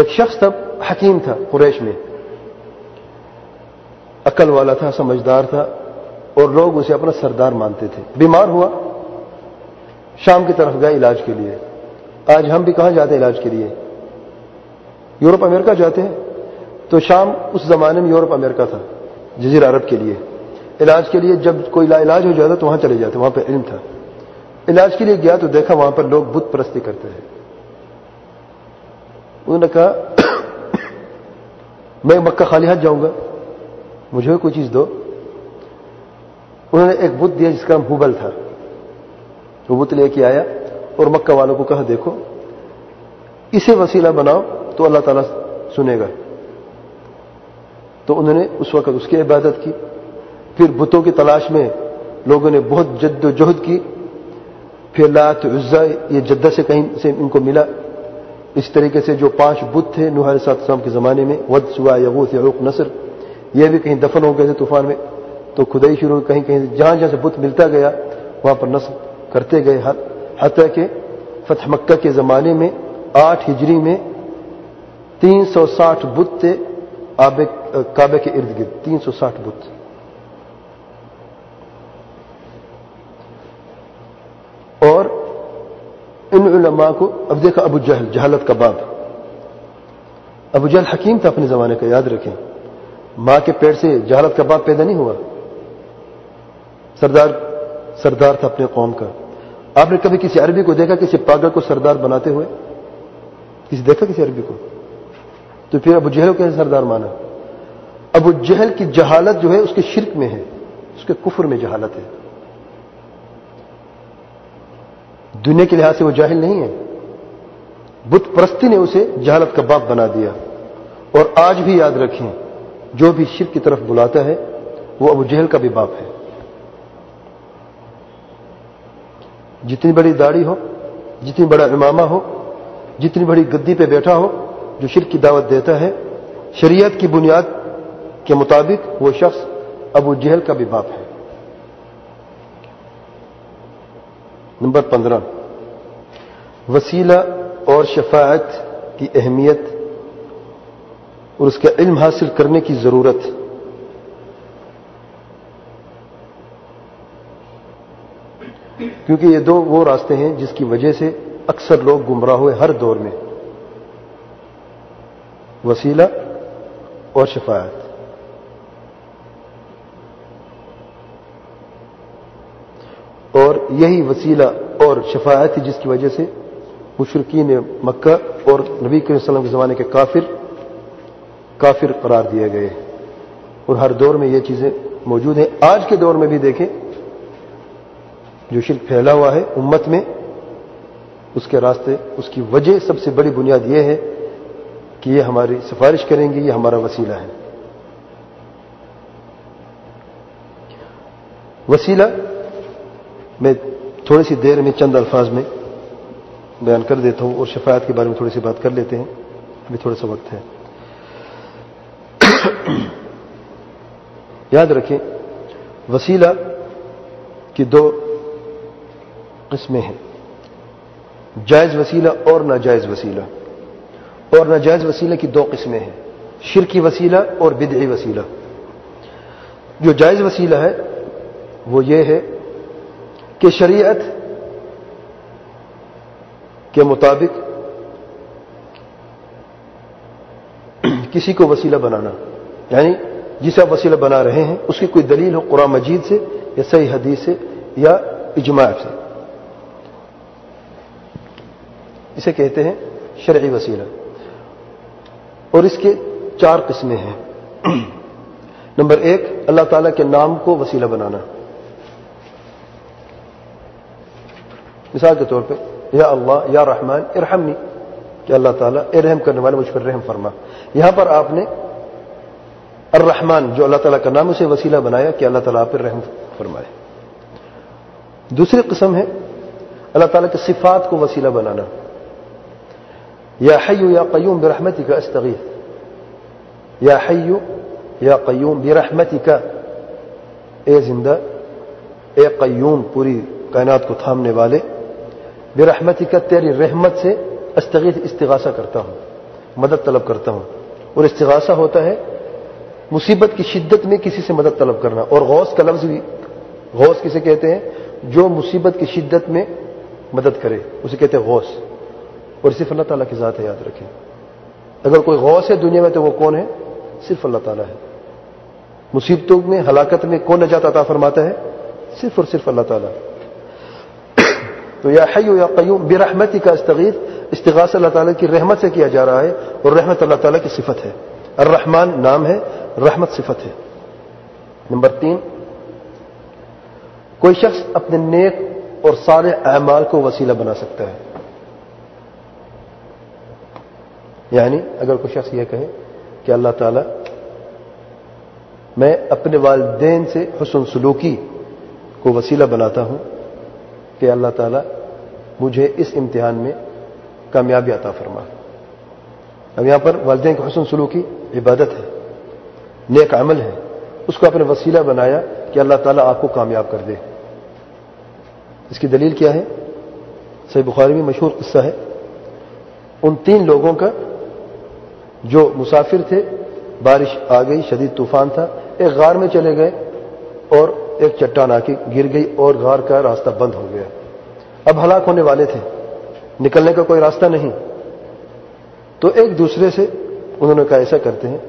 एक शख्स तब हकीम था, कुरैश में अकल वाला था, समझदार था और लोग उसे अपना सरदार मानते थे। बीमार हुआ, शाम की तरफ गए इलाज के लिए। आज हम भी कहां जाते हैं इलाज के लिए? यूरोप अमेरिका जाते हैं। तो शाम उस जमाने में यूरोप अमेरिका था, जजीरा अरब के लिए इलाज के लिए। जब कोई इलाज हो जाता तो वहां चले जाते, वहां पर इल्म था। इलाज के लिए गया तो देखा वहां पर लोग बुत परस्ती करते हैं। उन्होंने कहा मैं मक्का खाली हाथ जाऊंगा, मुझे भी कोई चीज दो। उन्होंने एक बुत दिया जिसका नाम हुबल था। वो बुत लेके आया और मक्का वालों को कहा, देखो इसे वसीला बनाओ तो अल्लाह ताला सुनेगा। तो उन्होंने उस वक्त उसकी इबादत की। फिर बुतों की तलाश में लोगों ने बहुत जद्दोजहद की, फिर लात उज़्ज़ा ये जद्दा से कहीं से इनको मिला। इस तरीके से जो 5 बुत थे नूह अलैहिस्सलाम के ज़माने में, वद सुवा यगूस यऊक नसर, ये भी कहीं दफन हो गए थे तूफान में। तो खुदाई शुरू कहीं कहीं जहां जहां से बुत मिलता गया वहां पर नस्ब करते गए। हत्या के फतह मक्का के ज़माने में 8 हिजरी में 360 बुत थे काबे के इर्द गिर्द, 360 बुत। और इन उलमा को अब देखा अबू जहल, जहालत का बाप। अबू जहल हकीम था अपने जमाने का, याद रखें। मां के पेट से जहालत का बाप पैदा नहीं हुआ, सरदार था अपने कौम का। आपने कभी किसी अरबी को देखा किसी पागल को सरदार बनाते हुए? किसी देखा किसी अरबी को? तो फिर अबू जहल को कैसे सरदार माना? अबू जहल की जहालत जो है उसके शिर्क में है, उसके कुफर में जहालत है। दुनिया के लिहाज से वो जाहिल नहीं है, बुत परस्ती ने उसे जहालत का बाप बना दिया। और आज भी याद रखें, जो भी शिर्क की तरफ बुलाता है वो अबू जहल का भी बाप है। जितनी बड़ी दाढ़ी हो, जितनी बड़ा इमामा हो, जितनी बड़ी गद्दी पे बैठा हो, जो शिर्क की दावत देता है शरीयत की बुनियाद के मुताबिक वो शख्स अबू जहल का भी बाप है। नंबर 15, वसीला और शफाअत की अहमियत और उसका इल्म हासिल करने की जरूरत। क्योंकि ये 2 वो रास्ते हैं जिसकी वजह से अक्सर लोग गुमराह हुए हर दौर में, वसीला और शफाअत। और यही वसीला और शफाअत थी जिसकी वजह से मुशरिकीन ने मक्का और नबी करीम सल्लल्लाहु अलैहि वसल्लम के ज़माने के काफिर करार दिए गए। और हर दौर में ये चीज़ें मौजूद हैं। आज के दौर में भी देखें, जो शिर्क फैला हुआ है उम्मत में, उसके रास्ते, उसकी वजह, सबसे बड़ी बुनियाद यह है कि ये हमारी सिफारिश करेंगे, ये हमारा वसीला है। वसीला मैं थोड़ी सी देर में चंद अल्फाज में बयान कर देता हूं और शफाअत के बारे में थोड़ी सी बात कर लेते हैं, अभी थोड़ा सा वक्त है। याद रखें, वसीला की 2 किस्में हैं, जायज वसीला और नाजायज वसीला। और नाजायज वसीला की 2 किस्में हैं, शिर्की वसीला और बिदई वसीला। जो जायज वसीला है वो ये है कि शरीयत के मुताबिक किसी को वसीला बनाना, यानी जिसे आप वसीला बना रहे हैं उसकी कोई दलील हो कुरान मजीद से या सही हदीस से या इजमा से, इसे कहते हैं शरई वसीला। और इसके 4 किस्में हैं। नंबर 1, अल्लाह ताला के नाम को वसीला बनाना। मिसाल के तौर पे, या अल्लाह या रहमान इरहमनी, कि अल्लाह ताला ए रहम करने वाले मुझ पर रहम फरमा। यहां पर आपने अर्रहमान जो अल्लाह ताला का नाम, उसे वसीला बनाया कि अल्लाह ताला आप पर रहम फरमाए। दूसरी किस्म है अल्लाह ताला की सिफात को वसीला बनाना, या हय्यु या क़य्यूम बिरहमतिका अस्तगीथ, या हय्यु या क़य्यूम बिरहमतिका, ए जिंदा ए क़य्यूम पूरी कायनात को थामने वाले, बिरहमतिका तेरी रहमत से, अस्तगीथ इस्तिगासा करता हूं, मदद तलब करता हूं। और इस्तिगासा होता है मुसीबत की शिद्दत में किसी से मदद तलब करना। और गौस का लफ्ज भी, गौस किसे कहते हैं? जो मुसीबत की शिद्दत में मदद करे उसे कहते हैं गौस। और सिर्फ अल्लाह ताला की जात है, याद रखें। अगर कोई गौस है दुनिया में तो वो कौन है? सिर्फ अल्लाह ताला है। मुसीबतों में, हलाकत में कौन नजात अता फरमाता है? सिर्फ और सिर्फ अल्लाह ताला। तो या हय्यु या क़य्यूम बिरहमतिका अस्तगीथ, इस्तिगासा अल्लाह ताला की रहमत से किया जा रहा है। और रहमत अल्लाह ताला की सिफत है, अर्रहमान नाम है, रहमत सिफत है। नंबर 3, कोई शख्स अपने नेक और सारे अमाल को वसीला बना सकता है। यानी अगर कोई शख्स यह कहे कि अल्लाह ताला मैं अपने वालिदैन से हुस्न सलूकी को वसीला बनाता हूं कि अल्लाह ताला मुझे इस इम्तिहान में कामयाबी अता फरमा। अब यहां पर वालिदैन का हुस्न सलूकी इबादत है, नेक अमल है, उसको आपने वसीला बनाया कि अल्लाह ताला आपको कामयाब कर दे। इसकी दलील क्या है? सही बुखारी में मशहूर किस्सा है उन तीन लोगों का जो मुसाफिर थे, बारिश आ गई, शदीद तूफान था, एक गार में चले गए और एक चट्टान आके गिर गई और गार का रास्ता बंद हो गया। अब हलाक होने वाले थे, निकलने का कोई रास्ता नहीं। तो एक दूसरे से उन्होंने कहा ऐसा करते हैं,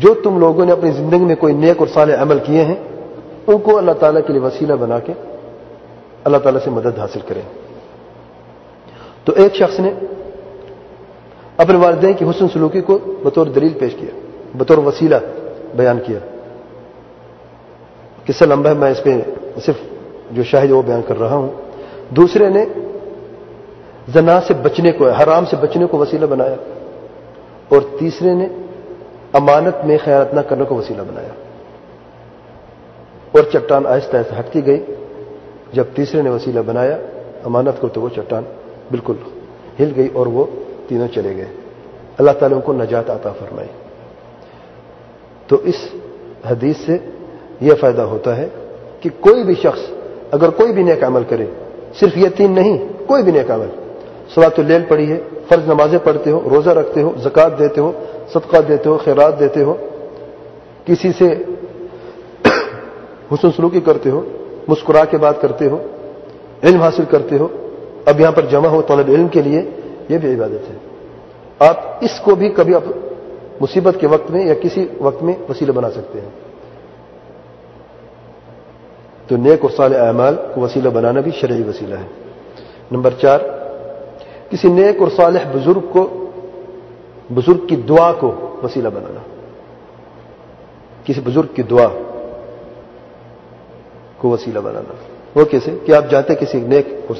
जो तुम लोगों ने अपनी जिंदगी में कोई नेक और सालेह अमल किए हैं उनको अल्लाह ताला के लिए वसीला बना के अल्लाह ताला से मदद हासिल करें। तो एक शख्स ने अपने वालिदैन की हुस्न सलूकी को बतौर दलील पेश किया, बतौर वसीला बयान किया। किस्सा लंबा है, मैं इस पर सिर्फ जो शाहिद वो बयान कर रहा हूं। दूसरे ने ज़ना से बचने को, हराम से बचने को वसीला बनाया, और तीसरे ने अमानत में खयानत न करने को वसीला बनाया। और चट्टान आहिस्ता आहिस्ता हटती गई। जब तीसरे ने वसीला बनाया अमानत को, तो वो चट्टान बिल्कुल हिल गई और वो तीनों चले गए। अल्लाह ताला उनको नजात अता फरमाए। तो इस हदीस से यह फायदा होता है कि कोई भी शख्स अगर कोई भी नेक अमल करे, सिर्फ ये तीन नहीं, कोई भी नेक अमल, सलातुल लैल पढ़ी है, फर्ज नमाजें पढ़ते हो, रोजा रखते हो, ज़कात देते हो, सदका देते हो, खैरात देते हो, किसी से हुस्न सलूकी करते हो, मुस्कुरा के बात करते हो, इल्म हासिल करते हो, अब यहां पर जमा हो तलब इल्म के लिए, यह भी इबादत है। आप इसको भी कभी आप मुसीबत के वक्त में या किसी वक्त में वसीला बना सकते हैं। तो नेक और सालेह अमाल को वसीला बनाना भी शरई वसीला है। नंबर 4, किसी नेक और सालेह बुजुर्ग की दुआ को वसीला बनाना, किसी बुजुर्ग की दुआ को वसीला बनाना। वो कैसे? कि आप जाते किसी नेक और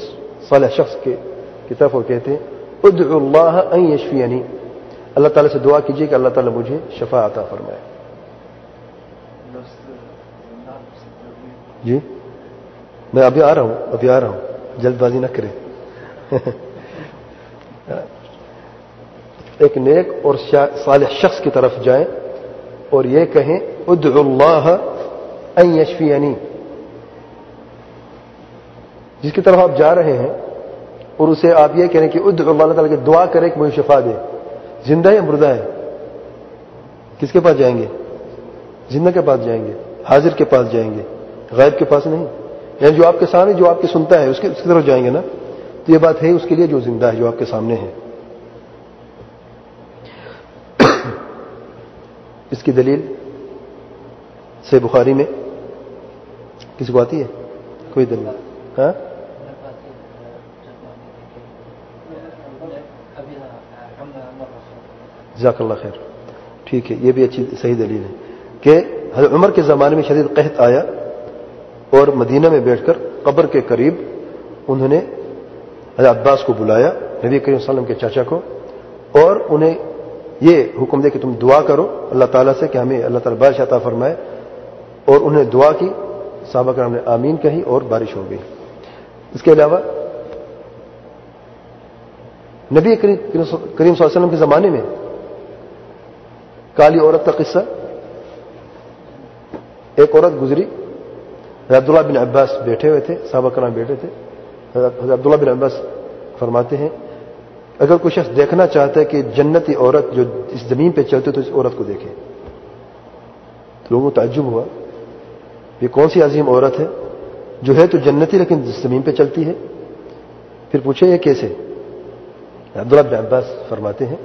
सालेह शख्स की तरफ और कहते हैं उद्उ अल्लाह अन यशफियनी, अल्लाह ताला से दुआ कीजिए कि अल्लाह ताला मुझे शफा अता फरमाए। जी मैं अभी आ रहा हूं, जल्दबाजी ना करें। एक नेक और सालेह शख्स की तरफ जाएं और ये कहें उद्उ अल्लाह अन यशफियनी। जिसकी तरफ आप जा रहे हैं और उसे आप ये कह रहे हैं कि उद्दु अल्लाह ताला की दुआ करें कि मुझे शफा दे, जिंदा है मुर्दा है, किसके पास जाएंगे? जिंदा के पास जाएंगे, हाजिर के पास जाएंगे, गायब के पास नहीं। यानी जो आपके सामने, जो आपके सुनता है, उसकी तरफ जाएंगे ना। तो ये बात है उसके लिए जो जिंदा है, जो आपके सामने है। इसकी दलील सही बुखारी में किसी को आती है? कोई दलील? हाँ, जज़ाकल्लाह खैर, ठीक है, यह भी अच्छी सही दलील है कि हज़रत उमर के ज़माने में शदीद कहत आया और मदीना में बैठकर कब्र के करीब उन्होंने हज़रत अब्बास को बुलाया, नबी करीम सल्लल्लाहु अलैहि वसल्लम के चाचा को, और उन्हें ये हुक्म दे कि तुम दुआ करो अल्लाह ताला से कि हमें अल्लाह ताला बारिश अता फरमाए। और उन्हें दुआ की, सहाबा करम ने आमीन कही और बारिश हो गई। इसके अलावा नबी करीम सल्लल्लाहु अलैहि वसल्लम के ज़माने में काली औरत का किस्सा, एक औरत गुजरी, अब्दुल्लाह बिन अब्बास बैठे हुए थे, सहाबा कराम बैठे थे। अब्दुल्लाह बिन अब्बास फरमाते हैं अगर कोई शख्स देखना चाहता है कि जन्नती औरत जो इस जमीन पे चलती है तो इस औरत को देखे। तो लोगों को ताज्जुब हुआ, ये कौन सी अजीम औरत है जो है तो जन्नती लेकिन इस जमीन पे चलती है। फिर पूछे ये कैसे? अब्दुल्लाह बिन अब्बास फरमाते हैं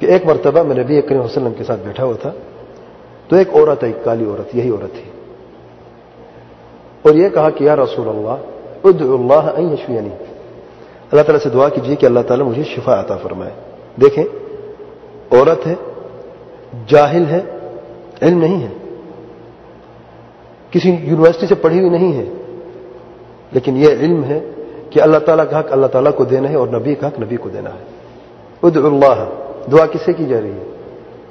कि एक मरतबा मैं नबी करीम सल्लल्लाहु अलैहि वसल्लम के साथ बैठा हुआ था, तो एक औरत आई, काली औरत, यही औरत थी, और यह कहा कि या रसूल अल्लाह उद्उ अल्लाह अन यशफियनी, अल्लाह ताला से दुआ कीजिए कि अल्लाह ताला मुझे शिफा अता फरमाए। देखें, औरत है, जाहिल है, इल्म नहीं है, किसी यूनिवर्सिटी से पढ़ी हुई नहीं है, लेकिन यह इल्म है कि अल्लाह ताला का हक अल्लाह ताला को देना है और नबी का हक नबी को देना है। उद्उ अल्लाह, दुआ किससे की जा रही है?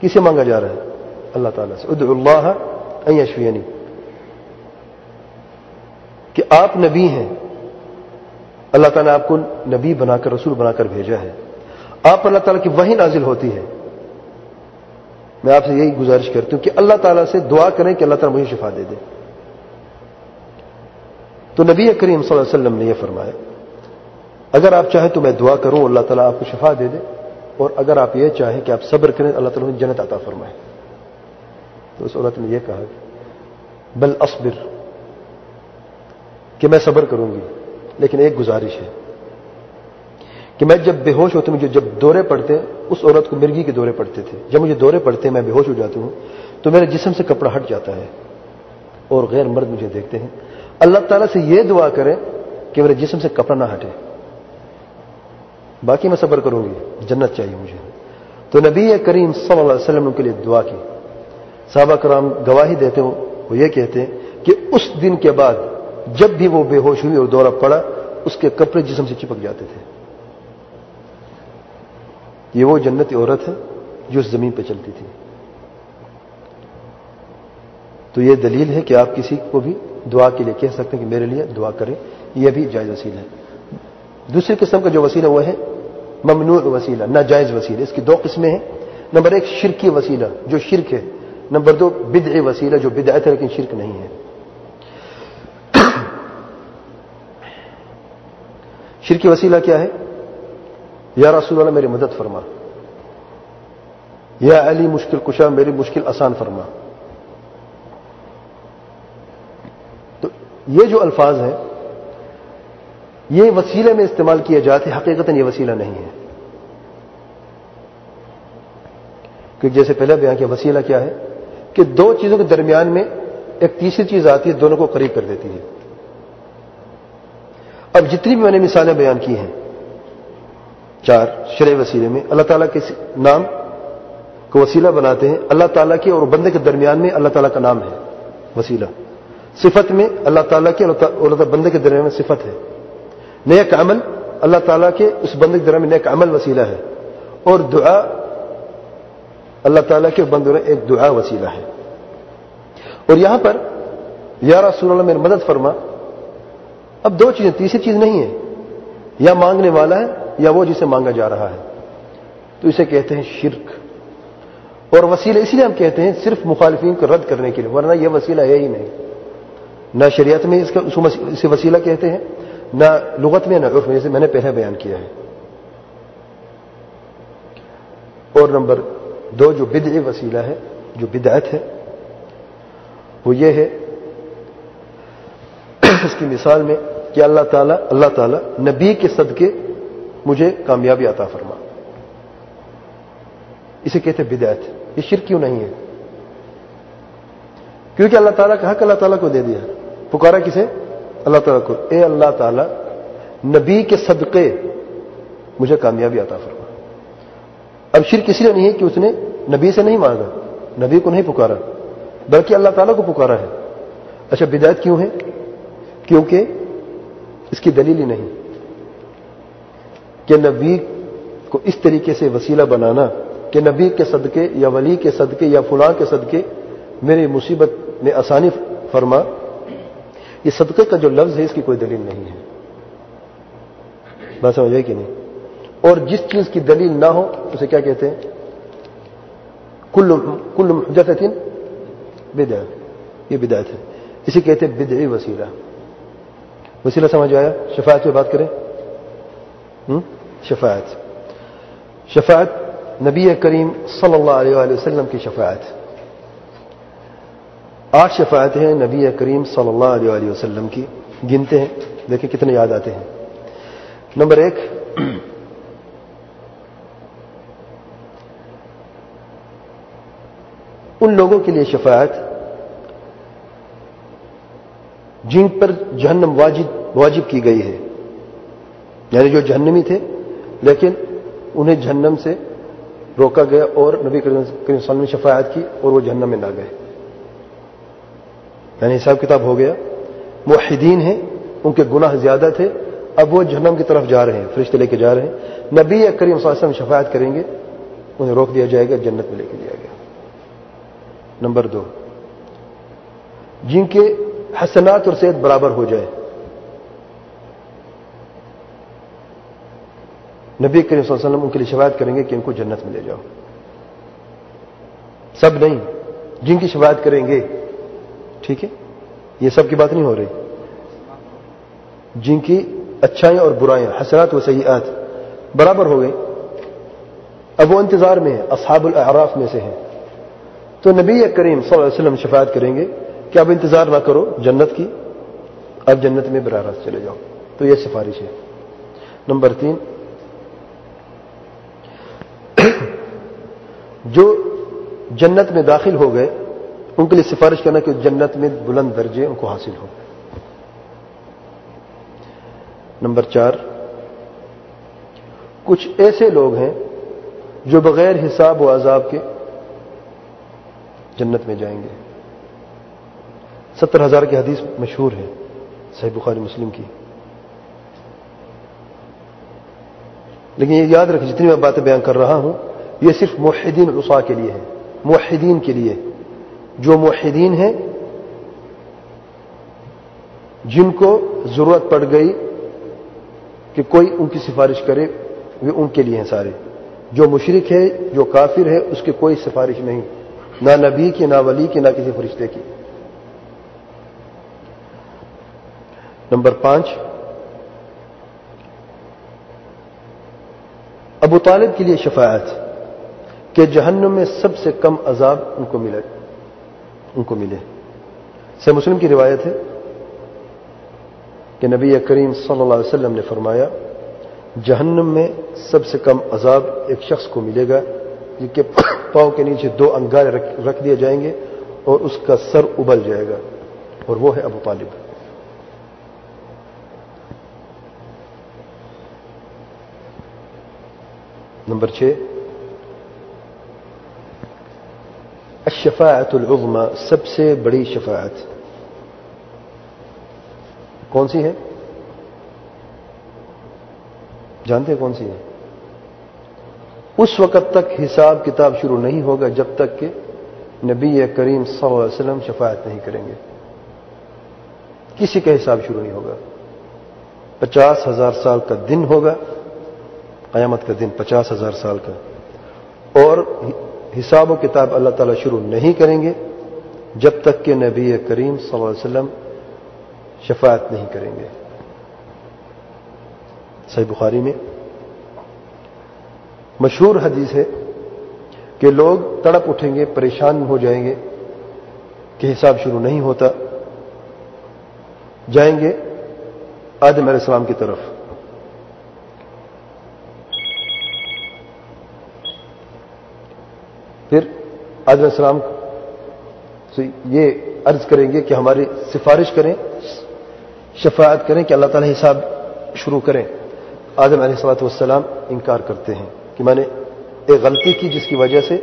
किसे मांगा जा रहा है? अल्लाह ताला से, उदउल्लाह अन यशफियनी, कि आप नबी हैं, अल्लाह ताला ने आपको नबी बनाकर रसूल बनाकर भेजा है, आप अल्लाह ताला की वही नाजिल होती है। मैं आपसे यही गुजारिश करती हूं कि अल्लाह ताला से दुआ करें कि अल्लाह ताला मुझे शिफा दे दे। तो नबी करीम सल्लल्लाहु अलैहि वसल्लम ने यह फरमाया, अगर आप चाहें तो मैं दुआ करूं अल्लाह ताला आपको शिफा दे दे, और अगर आप ये चाहें कि आप सब्र करें अल्लाह ताला जन्नत अता फरमाए। तो उस औरत ने यह कहा कि बल अस्बिर, कि मैं सब्र करूंगी, लेकिन एक गुजारिश है कि मैं जब बेहोश होती हूं, मुझे जब दौरे पड़ते हैं, उस औरत को मिर्गी के दौरे पड़ते थे, जब मुझे दौरे पड़ते हैं मैं बेहोश हो जाती हूं तो मेरे जिस्म से कपड़ा हट जाता है और गैर मर्द मुझे देखते हैं, अल्लाह ताला से यह दुआ करें कि मेरे जिस्म से कपड़ा ना हटे, बाकी मैं सब्र करूंगी, जन्नत चाहिए मुझे। तो नबी करीम सल्लल्लाहु अलैहि वसल्लम ने उनके लिए दुआ की। सहाबा कराम गवाही देते हो, वो ये कहते हैं कि उस दिन के बाद जब भी वो बेहोश हुई और दौरा पड़ा, उसके कपड़े जिस्म से चिपक जाते थे। ये वो जन्नती औरत है जो उस जमीन पर चलती थी। तो ये दलील है कि आप किसी को भी दुआ के लिए कह सकते हैं कि मेरे लिए दुआ करें, यह भी जायज वसीला है। दूसरी किस्म का जो वसीला वह है ममनू वसीला, नाजायज वसीला। इसकी दो किस्में हैं। नंबर एक शिरकी वसीला जो शिरक है, नंबर दो बिदअ वसीला जो बिदअत है लेकिन शिरक नहीं है। शिरकी वसीला क्या है? या रसूल अल्लाह मेरी मदद फरमा, या अली मुश्किल कुशा मेरी मुश्किल आसान फरमा। तो ये जो अल्फाज हैं ये वसीले में इस्तेमाल किए जाते हैं, हकीकतन ये वसीला नहीं है। क्योंकि जैसे पहले बयान किया, वसीला क्या है कि दो चीजों के दरमियान में एक तीसरी चीज आती है, दोनों को करीब कर देती है। अब जितनी भी मैंने मिसालें बयान की हैं चार शरई वसीले में, अल्लाह ताला के नाम को वसीला बनाते हैं। अल्लाह ताला के और बंदे के दरमियान में अल्लाह ताला का नाम है वसीला। सिफत में अल्लाह ताला के और बंदे के दरमियान में सिफत है। नेक अमल अल्लाह ताला के उस बंदे के दरमियान में नेक अमल वसीला है, और दुआ अल्लाह ताला के बंदे में एक दुआ वसीला है। और यहां पर या रसूल अल्लाह मेरी मदद फरमा, अब दो चीजें, तीसरी चीज नहीं है। या मांगने वाला है या वो जिसे मांगा जा रहा है, तो इसे कहते हैं शिरक। और वसीला इसलिए हम कहते हैं सिर्फ मुखालिफिन को रद्द करने के लिए, वरना यह वसीला है ही नहीं। ना शरीयत में इसका इसे वसीला कहते हैं, ना लुगत में, ना उर्फ में, जैसे मैंने पहले बयान किया है। और नंबर दो जो बिदअ वसीला है, जो बिदअत है, वो ये है, इसकी मिसाल में कि अल्लाह ताला नबी के सदके मुझे कामयाबी अता फरमा, इसे कहते बिदअत। ये शिर्क क्यों नहीं है? क्योंकि अल्लाह ताला का हक अल्लाह ताला को दे दिया। पुकारा किसे? अल्लाह ताला को, ए अल्लाह ताला नबी के सदके मुझे कामयाबी अता फरमा। अब शिर्क इसलिए नहीं है कि उसने नबी से नहीं मांगा, नबी को नहीं पुकारा, बल्कि अल्लाह ताला को पुकारा है। अच्छा, बिदअत क्यों है? क्योंकि इसकी दलील ही नहीं कि नबी को इस तरीके से वसीला बनाना कि नबी के सदके या वली के सदके या फुलां के सदके मेरी मुसीबत में आसानी फरमा। ये सदके का जो लफ्ज है इसकी कोई दलील नहीं है। बात समझ आई कि नहीं? और जिस चीज की दलील ना हो उसे क्या कहते हैं? कुल्लु मुहदसतिन बिदअ, ये बिदअत है, इसे कहते हैं बिदअ वसीला। वसीला समझ आया? शफाअत पे बात करें। शफाअत, शफाअत नबी करीम सल्लल्लाहु अलैहि वसल्लम की शफाअत। 8 शफाअत हैं नबी करीम सल्लल्लाहु अलैहि वसल्लम की। गिनते हैं, देखिए कितने याद आते हैं। नंबर एक, उन लोगों के लिए शफाअत जिन पर जहन्नम वाजिब की गई है, यानी जो जहन्नमी थे लेकिन उन्हें जहन्नम से रोका गया और नबी करीम सल्लल्लाहु अलैहि वसल्लम ने शफाअत की और वो जहन्नम में ना गए, यानी हिसाब किताब हो गया। मुवहिदीन हैं, उनके गुनाह ज्यादा थे, अब वो जहन्नम की तरफ जा रहे हैं, फरिश्ते लेके जा रहे हैं, नबी करीम सल्लल्लाहु अलैहि वसल्लम शफाअत करेंगे, उन्हें रोक दिया जाएगा, जन्नत में लेके जाया गया। नंबर 2, जिनके हसनात और सेहत बराबर हो जाए। नबी करीम सल्लल्लाहु अलैहि वसल्लम उनके लिए शफाअत करेंगे कि इनको जन्नत में ले जाओ। सब नहीं, जिनकी शफाअत करेंगे, ठीक है, ये सब की बात नहीं हो रही। जिनकी अच्छाई और बुराइयां, हसनात व सय्यात बराबर हो गई, अब वो इंतजार में है, असहाबुल अहराफ में से हैं। तो नबी करीम सल्लल्लाहु अलैहि वसल्लम शफाअत करेंगे कि अब इंतजार ना करो जन्नत की, अब जन्नत में बराह रास्त चले जाओ। तो यह सिफारिश है। नंबर 3, जो जन्नत में दाखिल हो गए उनके लिए सिफारिश करना कि जन्नत में बुलंद दर्जे उनको हासिल हो। नंबर 4, कुछ ऐसे लोग हैं जो बगैर हिसाब व अजाब के जन्नत में जाएंगे। 70,000 की हदीस मशहूर है, सही बुखारी मुस्लिम की। लेकिन ये याद रखें, जितनी मैं बातें बयान कर रहा हूं ये सिर्फ मुवहिदीन उसा के लिए है, मुवहिदीन के लिए। जो मुवहिदीन हैं, जिनको जरूरत पड़ गई कि कोई उनकी सिफारिश करे, वे उनके लिए हैं सारे। जो मुशरिक है, जो काफिर है, उसकी कोई सिफारिश नहीं, ना नबी की, ना वली की, ना किसी फरिश्ते की। नंबर 5, अबू तालिब के लिए शफाअत कि जहन्नुम में सबसे कम अजाब उनको मिले। सही मुस्लिम की रिवायत है कि नबी करीम सल्लल्लाहु अलैहि वसल्लम ने फरमाया, जहन्नुम में सबसे कम अजाब एक शख्स को मिलेगा जिसके पांव के नीचे 2 अंगारे रख दिए जाएंगे और उसका सर उबल जाएगा, और वो है अबू तालिब। नंबर 6, अश्शफाअतुल उज़्मा, सबसे बड़ी शफाअत कौन सी है? जानते हैं कौन सी है? उस वक्त तक हिसाब किताब शुरू नहीं होगा जब तक कि नबी करीम सल्लल्लाहु अलैहि वसल्लम शफाअत नहीं करेंगे। किसी का हिसाब शुरू नहीं होगा। 50,000 साल का दिन होगा, क़यामत का दिन, 50,000 साल का, और हिसाब व किताब अल्लाह ताला शुरू नहीं करेंगे जब तक कि नबी करीम सल्लल्लाहु अलैहि वसल्लम शफाअत नहीं करेंगे। सही बुखारी में मशहूर हदीस है कि लोग तड़प उठेंगे, परेशान हो जाएंगे कि हिसाब शुरू नहीं होता, जाएंगे आदम अलैहिस्सलाम की तरफ। फिर आदम अलैहिस्सलाम से ये अर्ज करेंगे कि हमारी सिफारिश करें, शफाअत करें कि अल्लाह ताला हिसाब शुरू करें। आदम अलैहिस्सलाम इनकार करते हैं कि मैंने एक गलती की जिसकी वजह से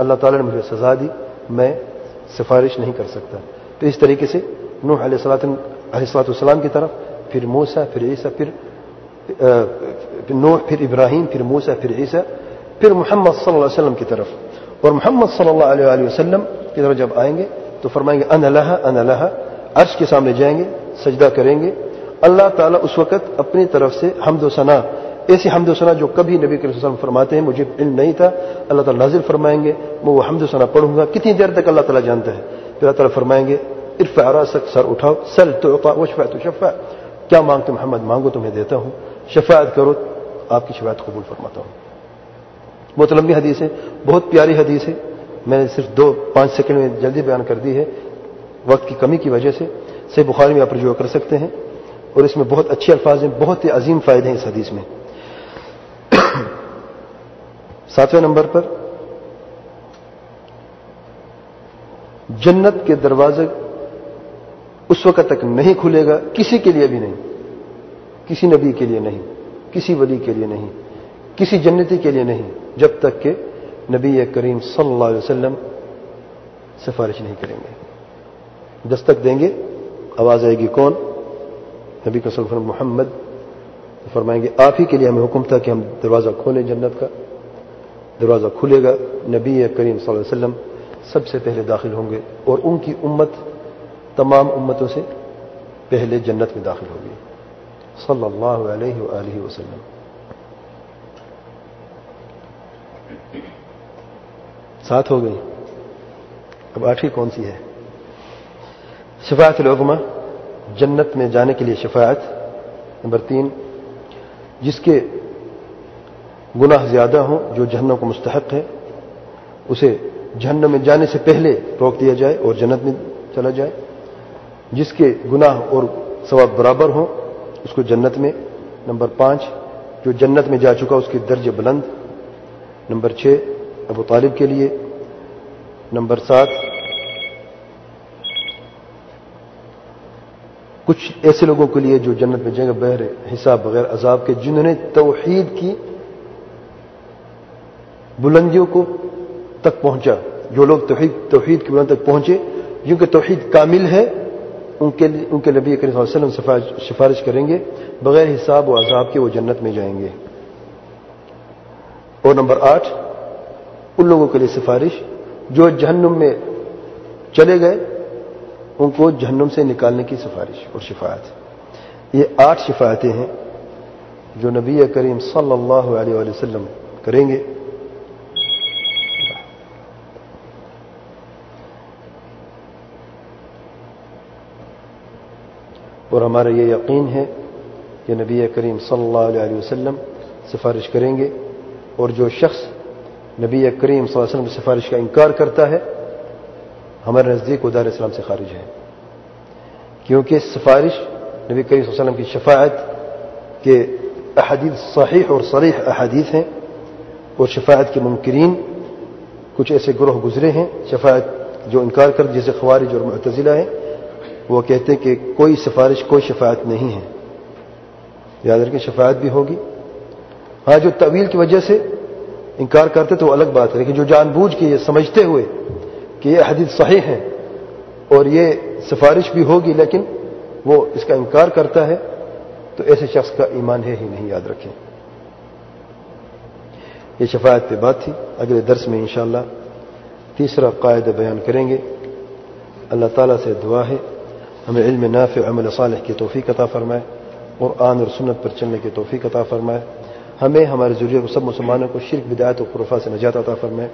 अल्लाह ताला ने मुझे सजा दी, मैं सिफारिश नहीं कर सकता। तो इस तरीके से नूह अलैहिस्सलाम की तरफ, फिर मूसा, फिर ईसा, फिर नूह, फिर इब्राहीम, फिर मूसा, फिर ईसा, फिर मोहम्मद सल्लल्लाहु अलैहि वसल्लम की तरफ। और मोहम्मद सल्लल्लाहु अलैहि वसल्लम की तरफ जब आएंगे तो फरमाएंगे अनलाहा अनलाहा, अर्श के सामने जाएंगे, सजदा करेंगे। अल्लाह ताला उस वक्त अपनी तरफ से हम्द व सना, ऐसी हम्द व सना जो कभी नबी करीम सल्लल्लाहु अलैहि वसल्लम फरमाते हैं मुझे इल्म नहीं था, अल्लाह ताला नाज़िल फरमाएंगे, मैं वो हम्द व सना पढ़ूंगा। कितनी देर तक अल्लाह ताला जानता है। फिर अल्लाह ताला फरमाएंगे इरफ़ा रासक, सर उठाओ, सल तुअता वशफ़ा तुशफ़ा, क्या मांगते मोहम्मद मांगो तुम्हें देता हूं, शफाअत करो आपकी शफाअत कबूल फरमाता हूं। बहुत लंबी हदीस है, बहुत प्यारी हदीस है, मैंने सिर्फ 5 सेकंड में जल्दी बयान कर दी है वक्त की कमी की वजह से। सही बुखारी में आप रजू कर सकते हैं, और इसमें बहुत अच्छे अल्फाज हैं, बहुत ही अजीम फायदे हैं इस हदीस में। 7वें नंबर पर, जन्नत के दरवाजे उस वक्त तक नहीं खुलेगा, किसी के लिए भी नहीं, किसी नबी के लिए नहीं, किसी वली के लिए नहीं, किसी जन्नती के लिए नहीं, जब तक कि नबी करीम सल्लल्लाहु अलैहि वसल्लम सिफारिश नहीं करेंगे। दस्तक देंगे, आवाज आएगी कौन? नबी का सल्लल्लाहु अलैहि वसल्लम मोहम्मद फरमाएंगे आप ही के लिए हमें हुक्म था कि हम दरवाज़ा खोलें जन्नत का। दरवाज़ा खुलेगा, नबी करीम सल्लल्लाहु अलैहि वसल्लम सबसे पहले दाखिल होंगे और उनकी उम्मत तमाम उम्मतों से पहले जन्नत में दाखिल होगी। सल्लल्लाहु अलैहि वसल्लम। सात हो गई, अब आठवीं कौन सी है? शफाअतुल उज़्मा, जन्नत में जाने के लिए शफाअत। नंबर 3, जिसके गुनाह ज्यादा हो जो जहन्नम को मुस्तहक है उसे जहन्नम में जाने से पहले रोक दिया जाए और जन्नत में चला जाए। जिसके गुनाह और सवाब बराबर हो उसको जन्नत में। नंबर 5, जो जन्नत में जा चुका उसके दर्जे बुलंद। नंबर 6, अबू तालिब के लिए। नंबर 7, कुछ ऐसे लोगों के लिए जो जन्नत में जाएंगे बहर हिसाब बगैर अजाब के, जिन्होंने तौहीद की बुलंदियों को तक पहुंचा। जो लोग तौहीद की बुलंद तक पहुंचे, जिनके तौहीद कामिल है, उनके नबी करीम सल्लल्लाहु अलैहि वसल्लम सिफारिश करेंगे बगैर हिसाब व अजाब के, वो जन्नत में जाएंगे। और नंबर 8, उन लोगों के लिए सिफारिश जो जहन्नुम में चले गए, उनको जहन्नुम से निकालने की सिफारिश और शफाअत। ये 8 शफाअतें हैं जो नबी करीम सल्लल्लाहु अलैहि वसल्लम करेंगे। और हमारा ये यकीन है कि नबी करीम सल्लल्लाहु अलैहि वसल्लम सिफारिश करेंगे, और जो शख्स नबी करीम सल्लल्लाहु अलैहि वसल्लम की सिफारिश का इनकार करता है हमारे नज़दीक दार इस्लाम से खारिज है, क्योंकि सिफारिश नबी करीम सल्लल्लाहु अलैहि वसल्लम की शफाअत के अहदीस सहीह और सरीह अहदीस हैं। और शफाअत के मुनकिरीन कुछ ऐसे ग्रोह गुजरे हैं शफाअत जो इनकार कर, जैसे ख़वारिज और मुअतज़िला है। वो कहते हैं कि कोई सिफारिश कोई शफाअत नहीं है। याद रखें, शफाअत भी होगी। हाँ, जो तवील की वजह से इनकार करते तो अलग बात है, लेकिन जो जानबूझ के ये समझते हुए कि ये हदीस सहीह है और ये सिफारिश भी होगी, लेकिन वो इसका इनकार करता है, तो ऐसे शख्स का ईमान है ही नहीं। याद रखें, ये शफाअत पे बात थी। अगले दर्स में इंशाअल्लाह तीसरा कायदा बयान करेंगे। अल्लाह ताला से दुआ है हमें इल्म नाफ़िअ अमल सालिह की तौफीक अता फरमाए, कुरान और सुन्नत पर चलने की तौफीक अता फरमाए, हमें हमारे ज़ुर्रियत को सब मुसलमानों को शिर्क बिदअत और खुराफात से नजात अता फरमाए।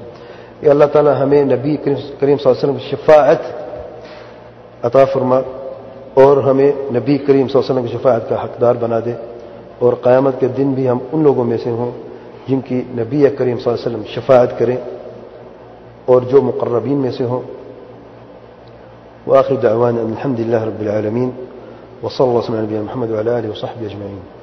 या अल्लाह ताला हमें नबी करीम सल्लल्लाहु अलैहि वसल्लम की शफाअत अता फरमा और हमें नबी करीम सल्लल्लाहु अलैहि वसल्लम की शफाअत का हकदार बना दे, और क़यामत के दिन भी हम उन लोगों में से हों जिनकी नबी करीम सल्लल्लाहु अलैहि वसल्लम शफाअत करें, और जो मुक़र्रबीन में से हों। وآخر دعوانا الحمد لله رب العالمين وصلى الله وسلم على نبينا محمد وعلى آله وصحبه أجمعين.